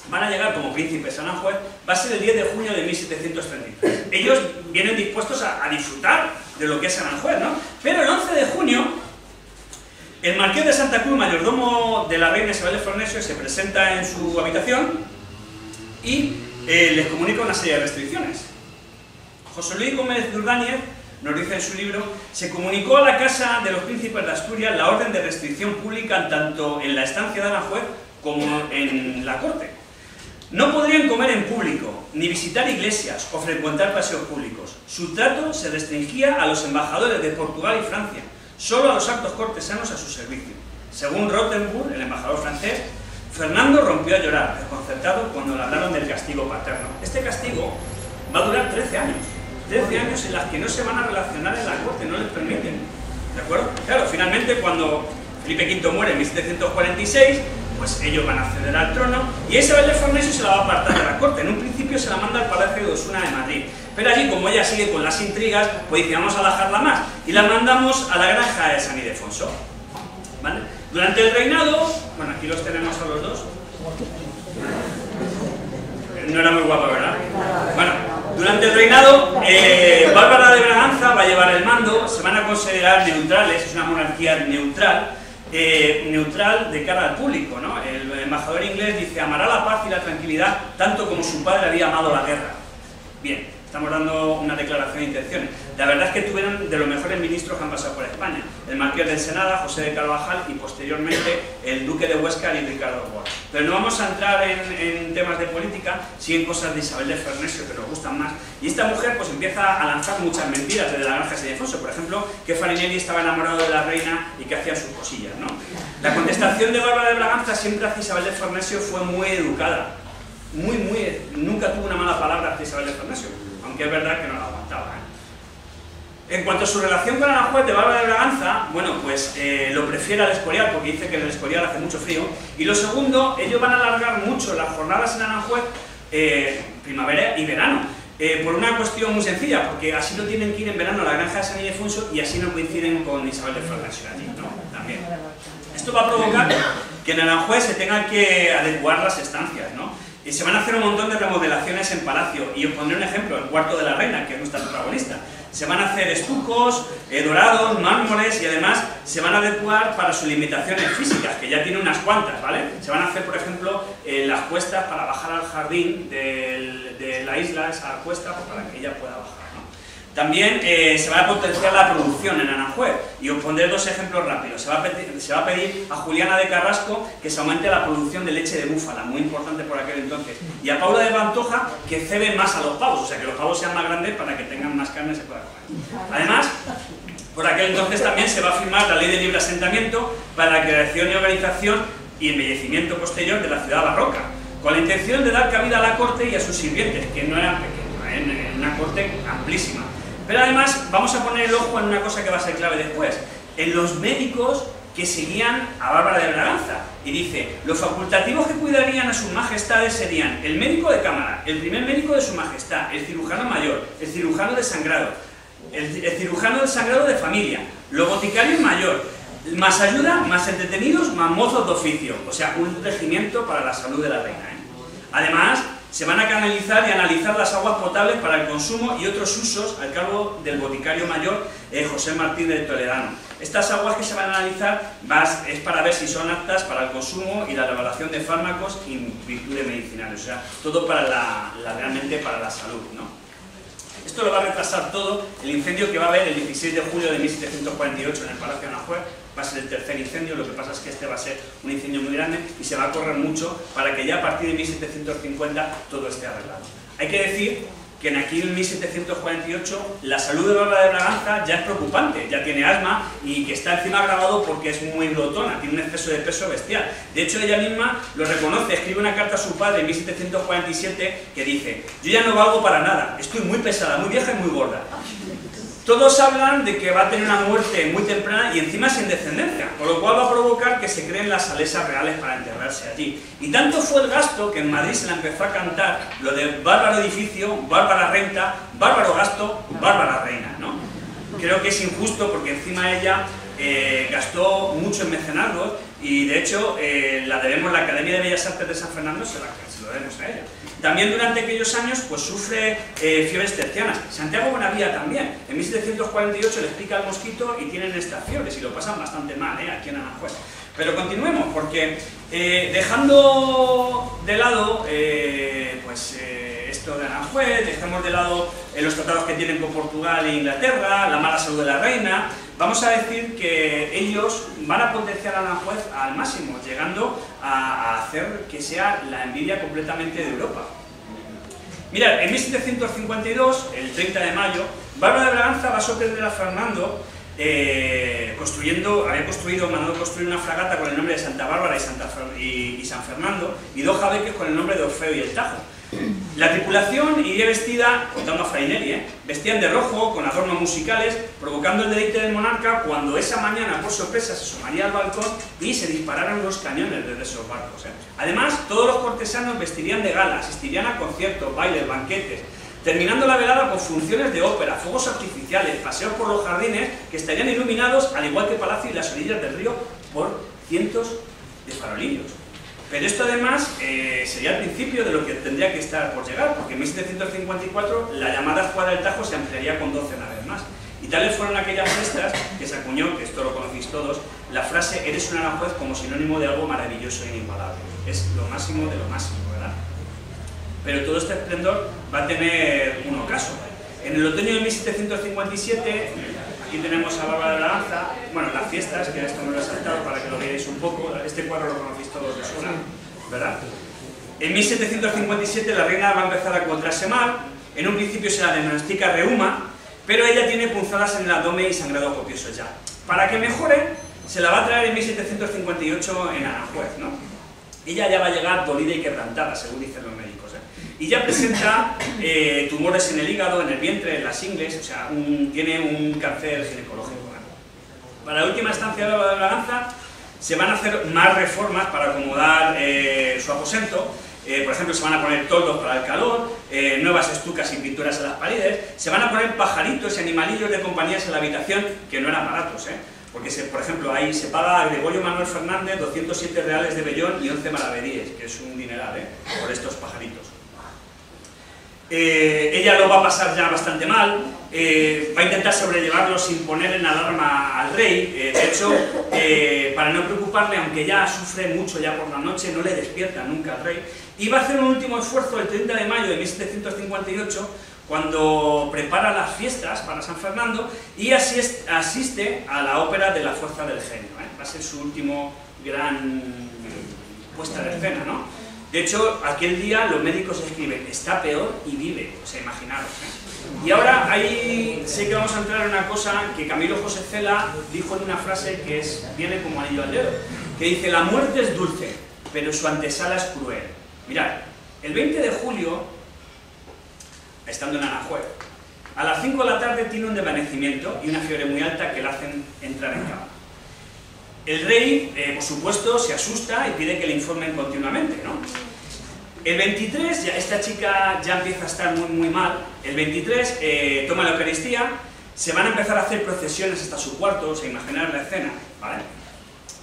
van a llegar como príncipes a Aranjuez, va a ser el 10 de junio de 1733. Ellos vienen dispuestos a disfrutar de lo que es Aranjuez, ¿no? Pero el 11 de junio, el marqués de Santa Cruz, mayordomo de la reina Isabel de Farnesio, se presenta en su habitación y les comunica una serie de restricciones. José Luis Gómez de Urdáñez, nos dice en su libro, se comunicó a la Casa de los Príncipes de Asturias la orden de restricción pública tanto en la estancia de Aranjuez como en la corte. No podrían comer en público, ni visitar iglesias o frecuentar paseos públicos. Su trato se restringía a los embajadores de Portugal y Francia, solo a los actos cortesanos a su servicio. Según Rottenburg, el embajador francés, Fernando rompió a llorar, desconcertado, cuando le hablaron del castigo paterno. Este castigo va a durar 13 años. 13 años en las que no se van a relacionar en la corte, no les permiten, ¿de acuerdo? Claro, finalmente cuando Felipe V muere en 1746, pues ellos van a acceder al trono y Isabel de Farnesio se la va a apartar de la corte. En un principio se la manda al Palacio de Osuna de Madrid, pero allí, como ella sigue con las intrigas, pues dice: vamos a dejarla más, y la mandamos a la granja de San Ildefonso, ¿vale? Durante el reinado, bueno, aquí los tenemos a los dos. No era muy guapa, ¿verdad? Bueno, durante el reinado, Bárbara de Braganza va a llevar el mando, se van a considerar neutrales, es una monarquía neutral, neutral de cara al público, ¿no? El embajador inglés dice: amará la paz y la tranquilidad tanto como su padre había amado la guerra. Bien, estamos dando una declaración de intenciones. La verdad es que tuvieron de los mejores ministros que han pasado por España, el marqués de Ensenada, José de Carvajal y posteriormente el duque de Huesca y Ricardo Bosch. Pero no vamos a entrar en temas de política, siguen cosas de Isabel de Farnesio que nos gustan más. Y esta mujer pues empieza a lanzar muchas mentiras desde la granja de San Ildefonso, por ejemplo, que Farinelli estaba enamorado de la reina y que hacía sus cosillas, ¿no? La contestación de Bárbara de Braganza siempre hacia Isabel de Farnesio fue muy educada, muy, nunca tuvo una mala palabra hacia Isabel de Farnesio, aunque es verdad que no la aguantaba, ¿eh? En cuanto a su relación con Aranjuez de Bárbara de Braganza, bueno, pues lo prefiere al Escorial, porque dice que en el Escorial hace mucho frío. Y lo segundo, ellos van a alargar mucho las jornadas en Aranjuez, primavera y verano, por una cuestión muy sencilla, porque así no tienen que ir en verano a la granja de San Ildefonso y así no coinciden con Isabel de Farnesio allí, ¿no? También. Esto va a provocar que en Aranjuez se tengan que adecuar las estancias, ¿no? Y se van a hacer un montón de remodelaciones en palacio. Y os pondré un ejemplo, el cuarto de la reina, que es nuestra protagonista. Se van a hacer estucos, dorados, mármoles, y además se van a adecuar para sus limitaciones físicas, que ya tiene unas cuantas, ¿vale? Se van a hacer, por ejemplo, las cuestas para bajar al jardín de la isla, esa cuesta, pues para que ella pueda bajar, ¿no? También se va a potenciar la producción en Aranjuez, y os pondré dos ejemplos rápidos. Se va a pedir a Juliana de Carrasco que se aumente la producción de leche de búfala, muy importante por aquel entonces, y a Paula de Pantoja que cede más a los pavos, o sea, que los pavos sean más grandes para que tengan más carne y se pueda comer. Además, por aquel entonces también se va a firmar la Ley de Libre Asentamiento para la creación y organización y embellecimiento posterior de la ciudad barroca, con la intención de dar cabida a la corte y a sus sirvientes, que no era pequeña, era una corte amplísima. Pero además vamos a poner el ojo en una cosa que va a ser clave después, en los médicos que seguían a Bárbara de Braganza, y dice, los facultativos que cuidarían a sus majestades serían el médico de cámara, el primer médico de su majestad, el cirujano mayor, el cirujano de sangrado, el cirujano de sangrado de familia, los boticarios mayor, más ayuda, más entretenidos, más mozos de oficio, o sea, un regimiento para la salud de la reina, ¿eh? Además, se van a canalizar y analizar las aguas potables para el consumo y otros usos al cargo del boticario mayor José Martínez de Toledano. Estas aguas que se van a analizar es para ver si son aptas para el consumo y la elaboración de fármacos y virtudes medicinales, o sea, todo para realmente para la salud, ¿no? Esto lo va a retrasar todo. El incendio que va a haber el 16 de julio de 1748 en el Palacio de Aranjuez va a ser el tercer incendio, lo que pasa es que este va a ser un incendio muy grande y se va a correr mucho para que ya a partir de 1750 todo esté arreglado. Hay que decir que en aquí en 1748 la salud de Bárbara de Braganza ya es preocupante, ya tiene asma y que está encima agravado porque es muy glotona, tiene un exceso de peso bestial. De hecho ella misma lo reconoce, escribe una carta a su padre en 1747 que dice, yo ya no valgo para nada, estoy muy pesada, muy vieja y muy gorda. Todos hablan de que va a tener una muerte muy temprana y encima sin descendencia, con lo cual va a provocar que se creen las salesas reales para enterrarse allí. Y tanto fue el gasto que en Madrid se la empezó a cantar lo de bárbaro edificio, bárbara renta, bárbaro gasto, bárbara reina, ¿no? Creo que es injusto porque encima ella gastó mucho en mecenazgos y de hecho la debemos, la Academia de Bellas Artes de San Fernando se lo debemos a ella. También durante aquellos años pues sufre fiebres tercianas. Santiago Bonavía también. En 1748 le pica el mosquito y tienen estas fiebres y lo pasan bastante mal aquí en Aranjuez. Pero continuemos porque dejando de lado esto de Aranjuez, dejamos de lado los tratados que tienen con Portugal e Inglaterra, la mala salud de la reina, vamos a decir que ellos van a potenciar a Aranjuez al máximo, llegando a hacer que sea la envidia completamente de Europa. Mirad, en 1752, el 30 de mayo, Bárbara de Braganza va a sorprender a Fernando mandó construir una fragata con el nombre de Santa Bárbara y San Fernando y dos jabeques con el nombre de Orfeo y el Tajo. La tripulación iría vestida, contando a Faineri, vestían de rojo, con adornos musicales, provocando el deleite del monarca cuando esa mañana, por sorpresa, se asomaría al balcón y se dispararon los cañones desde esos barcos. Además, todos los cortesanos vestirían de gala, asistirían a conciertos, bailes, banquetes, terminando la velada con funciones de ópera, fuegos artificiales, paseos por los jardines que estarían iluminados, al igual que el palacio y las orillas del río, por cientos de farolillos. Pero esto además sería el principio de lo que tendría que estar por llegar, porque en 1754 la llamada escuadra del Tajo se ampliaría con 12 naves más. Y tales fueron aquellas fiestas que se acuñó, que esto lo conocéis todos, la frase eres un Aranjuez como sinónimo de algo maravilloso e inigualable. Es lo máximo de lo máximo, ¿verdad? Pero todo este esplendor va a tener un ocaso. En el otoño de 1757, aquí tenemos a Bárbara de Braganza, bueno, las fiestas, que esto me lo he saltado para que lo veáis un poco, este cuadro lo conocéis todos de sobra, ¿verdad? En 1757 la reina va a empezar a encontrarse mal, en un principio se la diagnostica reuma, pero ella tiene punzadas en el abdomen y sangrado copioso ya. Para que mejore, se la va a traer en 1758 en Aranjuez, ¿no? Ella ya va a llegar dolida y quebrantada, según dicen los médicos. Y ya presenta tumores en el hígado, en el vientre, en las ingles, o sea, tiene un cáncer ginecológico. Para la última estancia de la Braganza se van a hacer más reformas para acomodar su aposento. Por ejemplo, se van a poner toldos para el calor, nuevas estucas y pinturas en las paredes, se van a poner pajaritos y animalillos de compañías en la habitación, que no eran baratos, Porque, por ejemplo, ahí se paga a Gregorio Manuel Fernández 207 reales de Bellón y 11 malaveríes, que es un dineral, por estos pajaritos. Ella lo va a pasar ya bastante mal, va a intentar sobrellevarlo sin poner en alarma al rey. De hecho, para no preocuparle, aunque ya sufre mucho ya por la noche, no le despierta nunca al rey. Y va a hacer un último esfuerzo el 30 de mayo de 1758, cuando prepara las fiestas para San Fernando y asiste a la ópera de la Fuerza del Genio. Va a ser su último gran puesta de escena, ¿no? De hecho, aquel día los médicos escriben, está peor y vive, o sea, imaginaros. Y ahora ahí sé que vamos a entrar en una cosa que Camilo José Cela dijo en una frase que es, viene como anillo al dedo, que dice, la muerte es dulce, pero su antesala es cruel. Mirad, el 20 de julio, estando en Aranjuez, a las 5 de la tarde tiene un desvanecimiento y una fiebre muy alta que le hacen entrar en cama. El rey, por supuesto, se asusta y pide que le informen continuamente, ¿no? El 23, ya, esta chica ya empieza a estar muy mal, el 23 toma la Eucaristía, se van a empezar a hacer procesiones hasta su cuarto, o sea, imaginar la escena, ¿vale?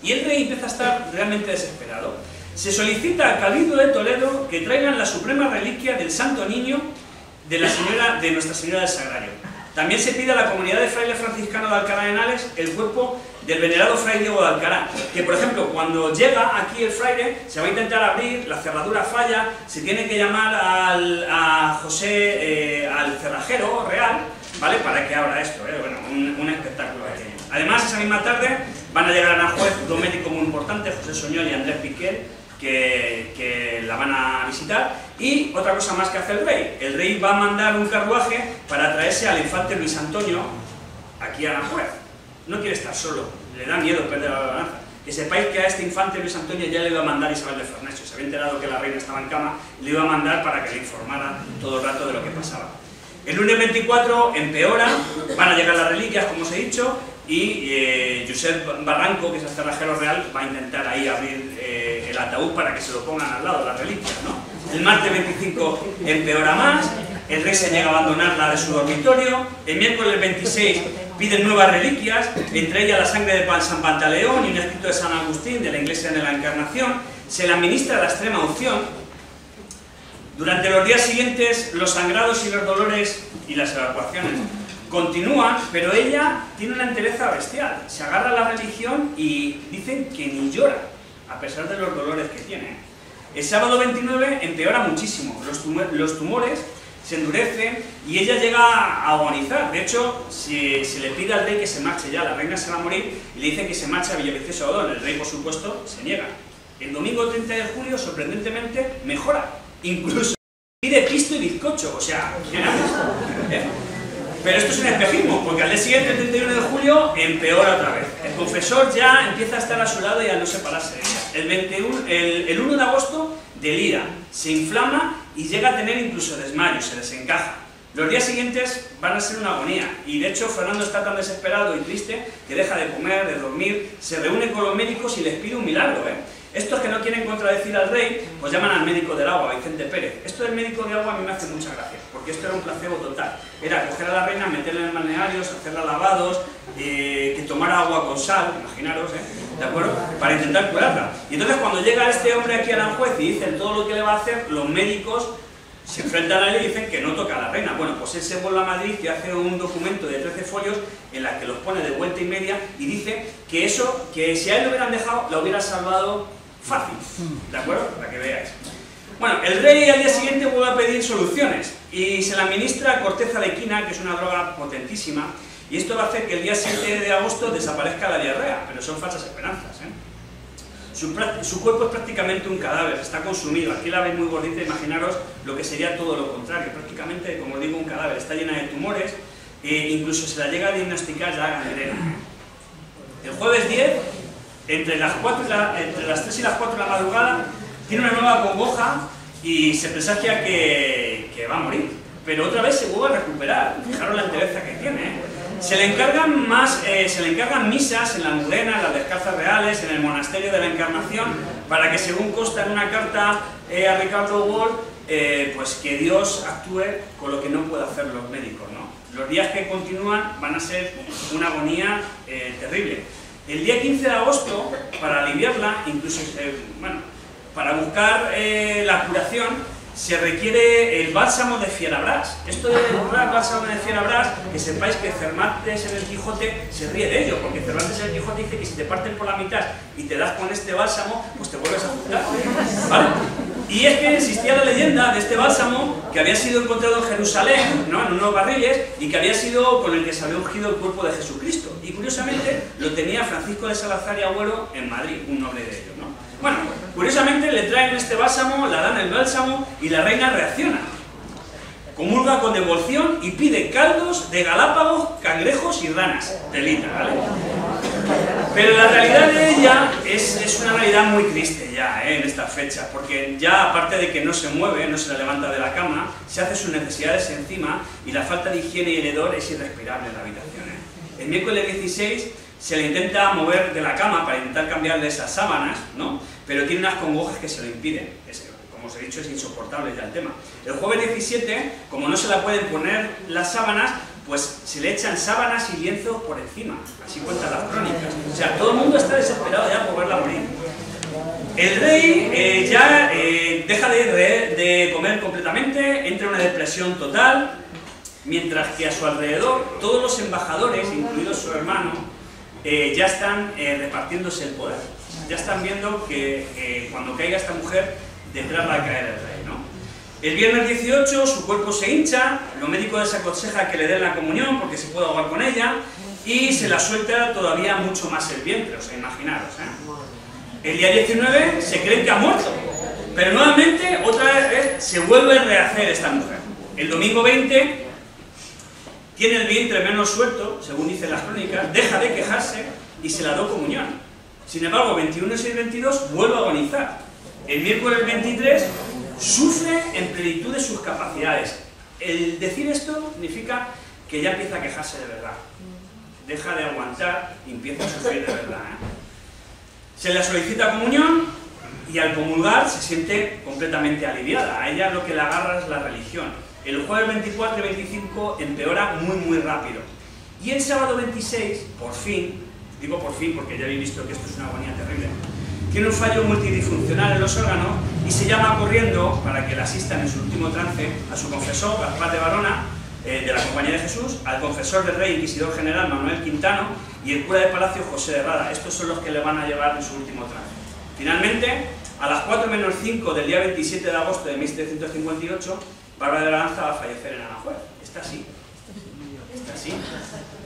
Y el rey empieza a estar realmente desesperado. Se solicita al Cabildo de Toledo que traigan la suprema reliquia del Santo Niño de Nuestra Señora del Sagrario. También se pide a la comunidad de frailes franciscanos de Alcalá de Henares el cuerpo del venerado Fray Diego de Alcalá, que por ejemplo cuando llega aquí el fraile se va a intentar abrir, la cerradura falla, se tiene que llamar al cerrajero real, ¿vale? Para que abra esto, bueno, un espectáculo. Además, esa misma tarde van a llegar a Aranjuez dos médicos muy importantes, José Soñol y Andrés Piquel, que la van a visitar. Y otra cosa más que hace el rey va a mandar un carruaje para traerse al infante Luis Antonio aquí a Aranjuez. No quiere estar solo, le da miedo perder la balanza. Que sepáis que a este infante Luis Antonio ya le iba a mandar Isabel de Farnesio. Se había enterado que la reina estaba en cama, le iba a mandar para que le informara todo el rato de lo que pasaba. El lunes 24 empeora, van a llegar las reliquias, como os he dicho, y Josep Barranco, que es el cerrajero real, va a intentar ahí abrir el ataúd para que se lo pongan al lado de las reliquias, ¿no? El martes 25 empeora más, el rey se niega a abandonarla de su dormitorio. El miércoles 26 piden nuevas reliquias, entre ellas la sangre de San Pantaleón y un escrito de San Agustín de la Iglesia de la Encarnación. Se le administra la extrema unción. Durante los días siguientes los sangrados y los dolores y las evacuaciones continúan, pero ella tiene una entereza bestial, se agarra a la religión y dicen que ni llora, a pesar de los dolores que tiene. El sábado 29 empeora muchísimo, los tumores se endurecen y ella llega a agonizar. De hecho, se le pide al rey que se marche ya, la reina se va a morir, y le dicen que se marche a Villaviciosa Odón. El rey, por supuesto, se niega. El domingo 30 de julio, sorprendentemente, mejora, incluso pide pisto y bizcocho, o sea, ¿qué haces? Pero esto es un espejismo, porque al día siguiente, el 31 de julio, empeora otra vez. El confesor ya empieza a estar a su lado y a no separarse de ella. El 1 de agosto delira, se inflama y llega a tener incluso desmayo, se desencaja. Los días siguientes van a ser una agonía y de hecho Fernando está tan desesperado y triste que deja de comer, de dormir, se reúne con los médicos y les pide un milagro, Estos que no quieren contradecir al rey, pues llaman al médico del agua, Vicente Pérez. Esto del médico del agua a mí me hace mucha gracia, porque esto era un placebo total. Era coger a la reina, meterla en balnearios, hacerla lavados, que tomara agua con sal, imaginaros, ¿de acuerdo? Para intentar curarla. Y entonces cuando llega este hombre aquí a Aranjuez y dicen todo lo que le va a hacer, los médicos se enfrentan a él y dicen que no toca a la reina. Bueno, pues él se vuelve a Madrid y hace un documento de 13 folios en la que los pone de vuelta y media y dice que eso, que si a él lo hubieran dejado, la hubiera salvado fácil, ¿de acuerdo? Para que veáis. Bueno, el rey al día siguiente vuelve a pedir soluciones y se le administra corteza de quina, que es una droga potentísima, y esto va a hacer que el día 7 de agosto desaparezca la diarrea, pero son falsas esperanzas, Su cuerpo es prácticamente un cadáver, está consumido. Aquí la veis muy gordita, imaginaros lo que sería todo lo contrario, prácticamente, como digo, un cadáver, está llena de tumores, incluso se la llega a diagnosticar ya gangrena. El jueves 10, entre las 3 y las 4 de la madrugada, tiene una nueva congoja y se presagia que va a morir. Pero otra vez se vuelve a recuperar, fijaros la entereza que tiene. Se le encargan misas en la Almudena, en las Descalzas Reales, en el Monasterio de la Encarnación, para que, según consta en una carta a Ricardo Ward, pues que Dios actúe con lo que no puede hacer los médicos, ¿no? Los días que continúan van a ser una agonía terrible. El día 15 de agosto, para aliviarla, incluso para buscar la curación, se requiere el bálsamo de Fierabras. Esto de el bálsamo de Fierabras, que sepáis que Cervantes en el Quijote se ríe de ello, porque Cervantes en el Quijote dice que si te parten por la mitad y te das con este bálsamo, pues te vuelves a juntar, ¿vale? Y es que existía la leyenda de este bálsamo que había sido encontrado en Jerusalén, ¿no?, en unos barriles, y que había sido con el que se había ungido el cuerpo de Jesucristo. Y curiosamente lo tenía Francisco de Salazar y Agüero en Madrid, un noble de ellos, ¿no? Bueno, curiosamente le traen este bálsamo, la dan el bálsamo y la reina reacciona. Comulga con devoción y pide caldos de galápagos, cangrejos y ranas. Telita, ¿vale? Pero la realidad de ella es una realidad muy triste ya, en estas fechas, porque ya aparte de que no se mueve, no se la levanta de la cama, se hace sus necesidades encima y la falta de higiene y el hedor es irrespirable en la habitación, ¿eh? El miércoles 16 se le intenta mover de la cama para intentar cambiarle esas sábanas, ¿no?, pero tiene unas congojas que se lo impiden. Como os he dicho, es insoportable ya el tema. El jueves 17, como no se la pueden poner las sábanas, pues se le echan sábanas y lienzos por encima, así cuentan las crónicas. O sea, todo el mundo está desesperado ya por verla morir. El rey ya deja de comer completamente, entra en una depresión total, mientras que a su alrededor todos los embajadores, incluidos su hermano, ya están repartiéndose el poder. Ya están viendo que cuando caiga esta mujer, detrás va a caer el rey, ¿no? El viernes 18 su cuerpo se hincha, los médicos desaconsejan que le den la comunión porque se puede ahogar con ella, y se la suelta todavía mucho más el vientre, o sea, imaginaros, ¿eh? El día 19 se cree que ha muerto, pero nuevamente, otra vez, se vuelve a rehacer esta mujer. El domingo 20... tiene el vientre menos suelto, según dicen las crónicas, deja de quejarse y se la da comunión. Sin embargo, 21 y 22 vuelve a agonizar. El miércoles 23 sufre en plenitud de sus capacidades. El decir esto significa que ya empieza a quejarse de verdad. Deja de aguantar y empieza a sufrir de verdad, ¿eh? Se le solicita comunión y al comulgar se siente completamente aliviada. A ella lo que la agarra es la religión. El jueves 24 y 25 empeora muy rápido. Y el sábado 26, por fin, digo por fin porque ya habéis visto que esto es una agonía terrible, tiene un fallo multidifuncional en los órganos y se llama corriendo para que le asistan en su último trance a su confesor, Gaspar de Barona, de la Compañía de Jesús, al confesor del rey inquisidor general Manuel Quintano y el cura de Palacio José de Rada. Estos son los que le van a llevar en su último trance. Finalmente, a las 4 menos 5 del día 27 de agosto de 1758, Bárbara de Braganza va a fallecer en Aranjuez. Está así,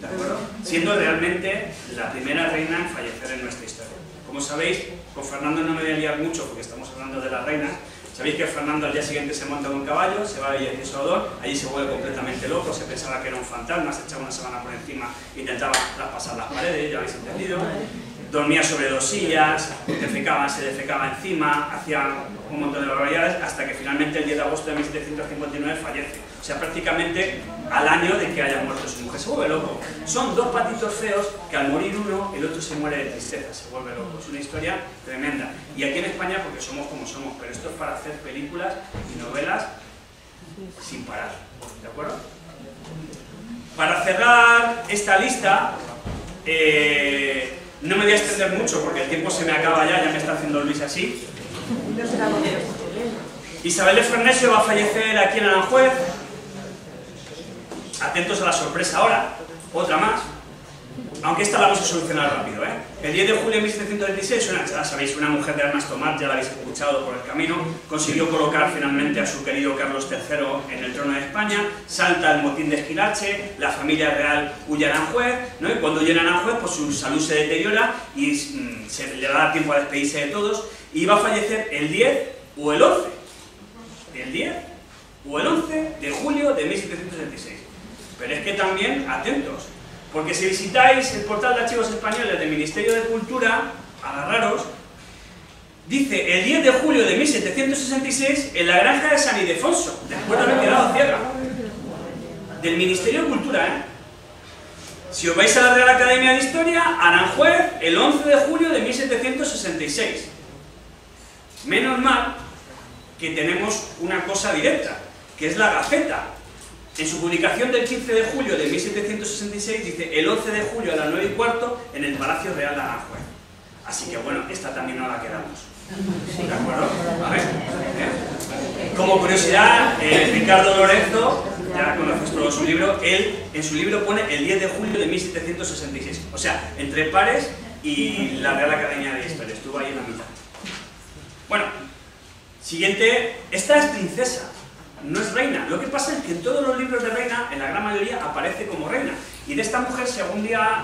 ¿de acuerdo? Siendo realmente la primera reina en fallecer en nuestra historia. Como sabéis, con Fernando no me voy a liar mucho porque estamos hablando de las reinas. Sabéis que Fernando al día siguiente se monta en un caballo, se va a Villarreal, allí se vuelve completamente loco, se pensaba que era un fantasma, se echaba una sábana por encima, intentaba traspasar las paredes, ya habéis entendido. Dormía sobre dos sillas, se defecaba encima, hacía un montón de barbaridades, hasta que finalmente el 10 de agosto de 1759 fallece. O sea, prácticamente al año de que haya muerto su mujer. Se vuelve loco. Son dos patitos feos que al morir uno, el otro se muere de tristeza, se vuelve loco. Es una historia tremenda. Y aquí en España, porque somos como somos, pero esto es para hacer películas y novelas sin parar, ¿de acuerdo? Para cerrar esta lista, no me voy a extender mucho porque el tiempo se me acaba ya, ya me está haciendo Luis así. Isabel de Fernesio va a fallecer aquí en Aranjuez. Atentos a la sorpresa ahora, otra más. Aunque esta la vamos a solucionar rápido, ¿eh? El 10 de julio de 1736, ya sabéis, una mujer de armas tomar, ya la habéis escuchado por el camino, consiguió colocar finalmente a su querido Carlos III en el trono de España, salta el motín de Esquilache, la familia real huye a Aranjuez, ¿no? Y cuando llega a Aranjuez, pues su salud se deteriora y se le da tiempo a despedirse de todos, y va a fallecer el 10 o el 11, el 10 o el 11 de julio de 1736. Pero es que también, atentos, porque si visitáis el portal de archivos españoles del Ministerio de Cultura, agarraros, dice el 10 de julio de 1766 en la granja de San Ildefonso, después de haber quedado ciega. Del Ministerio de Cultura, ¿eh? Si os vais a la Real Academia de Historia, Aranjuez, el 11 de julio de 1766. Menos mal que tenemos una cosa directa, que es la Gaceta. En su publicación del 15 de julio de 1766 dice: el 11 de julio a las 9:15 en el Palacio Real de Aranjuez. Así que bueno, esta también nos la quedamos. ¿De acuerdo? A ver. Como curiosidad, Ricardo Lorenzo, ya conoces todo su libro, él en su libro pone el 10 de julio de 1766. O sea, entre pares y la Real Academia de Historia. Estuvo ahí en la mitad. Bueno, siguiente. Esta es princesa, no es reina. Lo que pasa es que en todos los libros de reina, en la gran mayoría, aparece como reina. Y de esta mujer, si algún día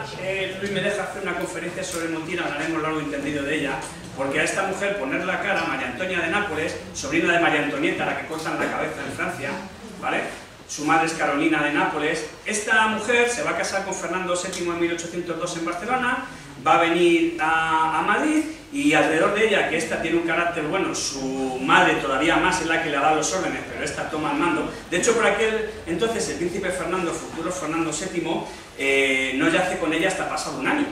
Luis me deja hacer una conferencia sobre Montina, hablaremos largo y entendido de ella, porque a esta mujer poner la cara, María Antonia de Nápoles, sobrina de María Antonieta, la que cortan la cabeza en Francia, ¿vale? Su madre es Carolina de Nápoles. Esta mujer se va a casar con Fernando VII en 1802 en Barcelona, va a venir a Madrid, y alrededor de ella, que esta tiene un carácter bueno, su madre todavía más es la que le da los órdenes, pero esta toma el mando. De hecho, por aquel entonces el príncipe Fernando, futuro Fernando VII, no yace con ella hasta pasado un año.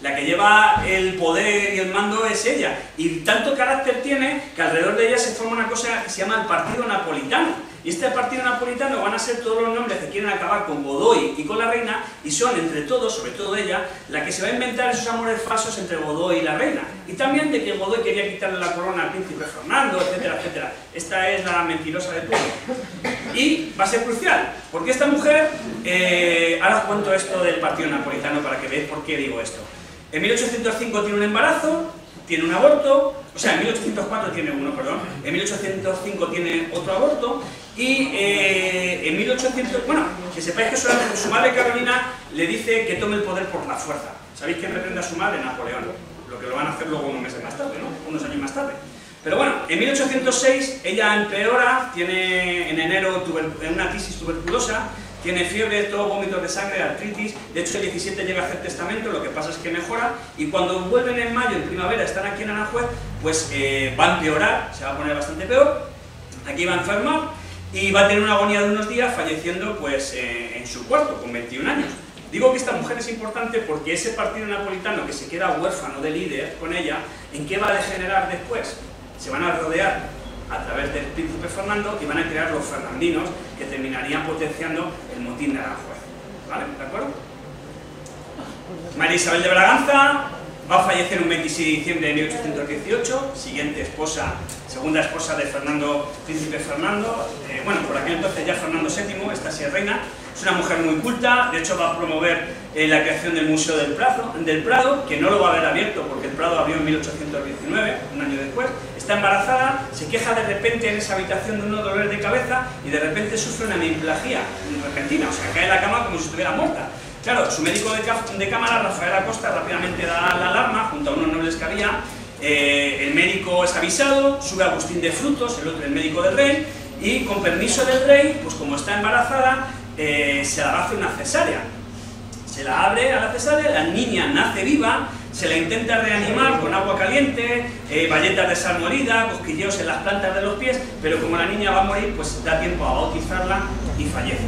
La que lleva el poder y el mando es ella, y tanto carácter tiene que alrededor de ella se forma una cosa que se llama el Partido Napolitano. Y este Partido Napolitano van a ser todos los nombres que quieren acabar con Godoy y con la reina, y son entre todos, sobre todo ella, la que se va a inventar esos amores falsos entre Godoy y la reina, y también de que Godoy quería quitarle la corona al príncipe Fernando, etcétera, etcétera. Esta es la mentirosa de todo. Y va a ser crucial, porque esta mujer, ahora os cuento esto del Partido Napolitano para que veáis por qué digo esto. En 1805 tiene un embarazo, tiene un aborto, o sea, en 1804 tiene uno, perdón, en 1805 tiene otro aborto, y en 1800, bueno, que sepáis que su madre Carolina le dice que tome el poder por la fuerza. ¿Sabéis quién reprende a su madre? Napoleón, lo que lo van a hacer luego unos meses más tarde, ¿no? Unos años más tarde. Pero bueno, en 1806 ella empeora, tiene en enero una tisis tuberculosa, tiene fiebre, todo, vómitos de sangre, artritis. De hecho, el 17 llega a hacer testamento, lo que pasa es que mejora, y cuando vuelven en mayo, en primavera, están aquí en Aranjuez, pues va a empeorar, se va a poner bastante peor, aquí va a enfermar, y va a tener una agonía de unos días, falleciendo pues en su cuarto, con 21 años. Digo que esta mujer es importante porque ese Partido Napolitano, que se queda huérfano de líder con ella, ¿en qué va a degenerar después? Se van a rodear a través del príncipe Fernando, y van a crear los fernandinos, que terminarían potenciando el motín de Aranjuez. ¿Vale? ¿De acuerdo? María Isabel de Braganza va a fallecer un 26 de diciembre de 1818, siguiente esposa, segunda esposa de Fernando, príncipe Fernando. Bueno, por aquel entonces ya Fernando VII, esta sí es reina. Es una mujer muy culta, de hecho va a promover la creación del Museo del Prado, que no lo va a haber abierto porque el Prado abrió en 1819, un año después. Está embarazada, se queja de repente en esa habitación de unos dolores de cabeza, y de repente sufre una hemiplegia repentina, o sea, cae en la cama como si estuviera muerta. Claro, su médico de cámara, Rafael Acosta, rápidamente da la alarma junto a unos nobles que había. El médico es avisado, sube Agustín de Frutos, el médico del rey, y con permiso del rey, pues como está embarazada, se la hace una cesárea. Se la abre a la cesárea, la niña nace viva, se la intenta reanimar con agua caliente, bayetas de sal molida, cosquilleos en las plantas de los pies, pero como la niña va a morir, pues da tiempo a bautizarla y fallece.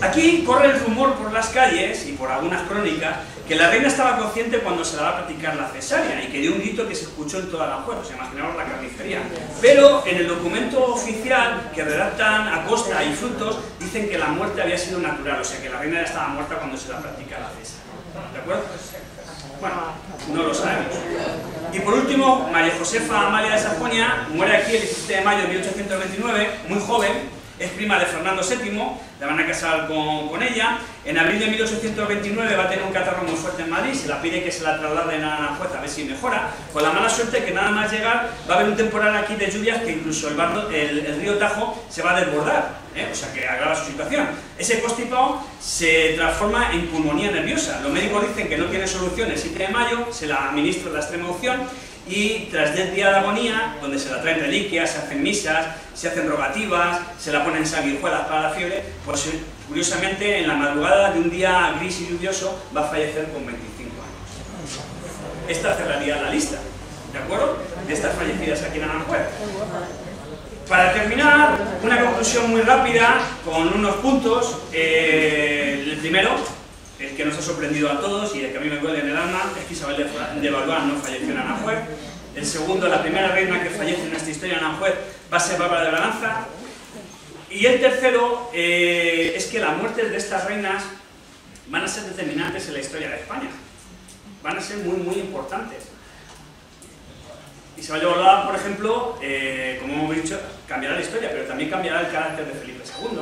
Aquí corre el rumor por las calles y por algunas crónicas que la reina estaba consciente cuando se la va a practicar la cesárea, y que dio un grito que se escuchó en toda la Aranjuez, os imaginaos la carnicería. Pero en el documento oficial que redactan Acosta y Frutos dicen que la muerte había sido natural, o sea que la reina ya estaba muerta cuando se la practica la cesárea. ¿De acuerdo? Bueno, no lo sabemos. Y por último, María Josefa Amalia de Sajonia muere aquí el 17 de mayo de 1829, muy joven. Es prima de Fernando VII, la van a casar con ella. En abril de 1829 va a tener un catarro muy fuerte en Madrid, se la pide que se la trasladen a Aranjuez a ver si mejora. Con la mala suerte que nada más llegar va a haber un temporal aquí de lluvias que incluso el río Tajo se va a desbordar, o sea que agrava su situación. Ese constipado se transforma en pulmonía nerviosa. Los médicos dicen que no tiene solución. El 7 de mayo se la administra la extrema unción, y tras 10 días de agonía, donde se la traen reliquias, se hacen misas, se hacen rogativas, se la ponen sanguijuelas para la fiebre, pues curiosamente en la madrugada de un día gris y lluvioso va a fallecer con 25 años. Esta cerraría la lista, ¿de acuerdo? De estas fallecidas aquí en Aranjuez. Para terminar, una conclusión muy rápida con unos puntos. El primero, el que nos ha sorprendido a todos y el que a mí me duele en el alma, es que Isabel de Valois no falleció en Aranjuez. El segundo, la primera reina que fallece en esta historia en Aranjuez va a ser Bárbara de Braganza. Y el tercero es que las muertes de estas reinas van a ser determinantes en la historia de España. Van a ser muy, muy importantes. Isabel de Valois, por ejemplo, como hemos dicho, cambiará la historia, pero también cambiará el carácter de Felipe II.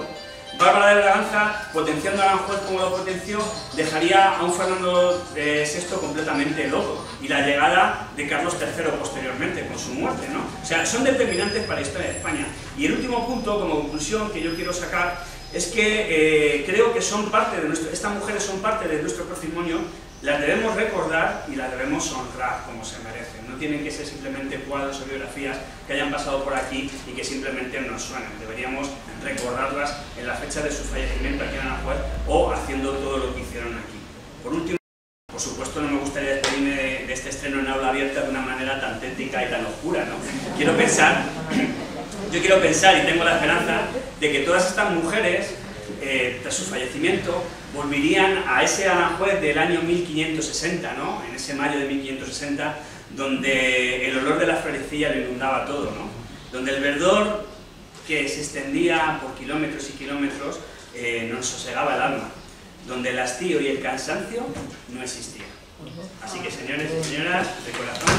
Bárbara de Braganza, potenciando a Aranjuez como lo potenció, dejaría a un Fernando VI completamente loco. Y la llegada de Carlos III posteriormente, con su muerte, ¿no? O sea, son determinantes para la historia de España. Y el último punto, como conclusión, que yo quiero sacar, es que creo que son parte de nuestro, estas mujeres son parte de nuestro patrimonio, las debemos recordar y las debemos honrar como se merecen. No tienen que ser simplemente cuadros o biografías que hayan pasado por aquí y que simplemente nos suenan. Deberíamos recordarlas en la fecha de su fallecimiento aquí en Aranjuez o haciendo todo lo que hicieron aquí. Por último, por supuesto, no me gustaría despedirme de este estreno en aula abierta de una manera tan tétrica y tan oscura, ¿no? Quiero pensar, yo quiero pensar y tengo la esperanza de que todas estas mujeres, tras su fallecimiento, volverían a ese Aranjuez del año 1560, ¿no? En ese mayo de 1560, donde el olor de la florecilla lo inundaba todo, ¿no? Donde el verdor que se extendía por kilómetros y kilómetros nos sosegaba el alma, donde el hastío y el cansancio no existían. Así que, señores y señoras, de corazón.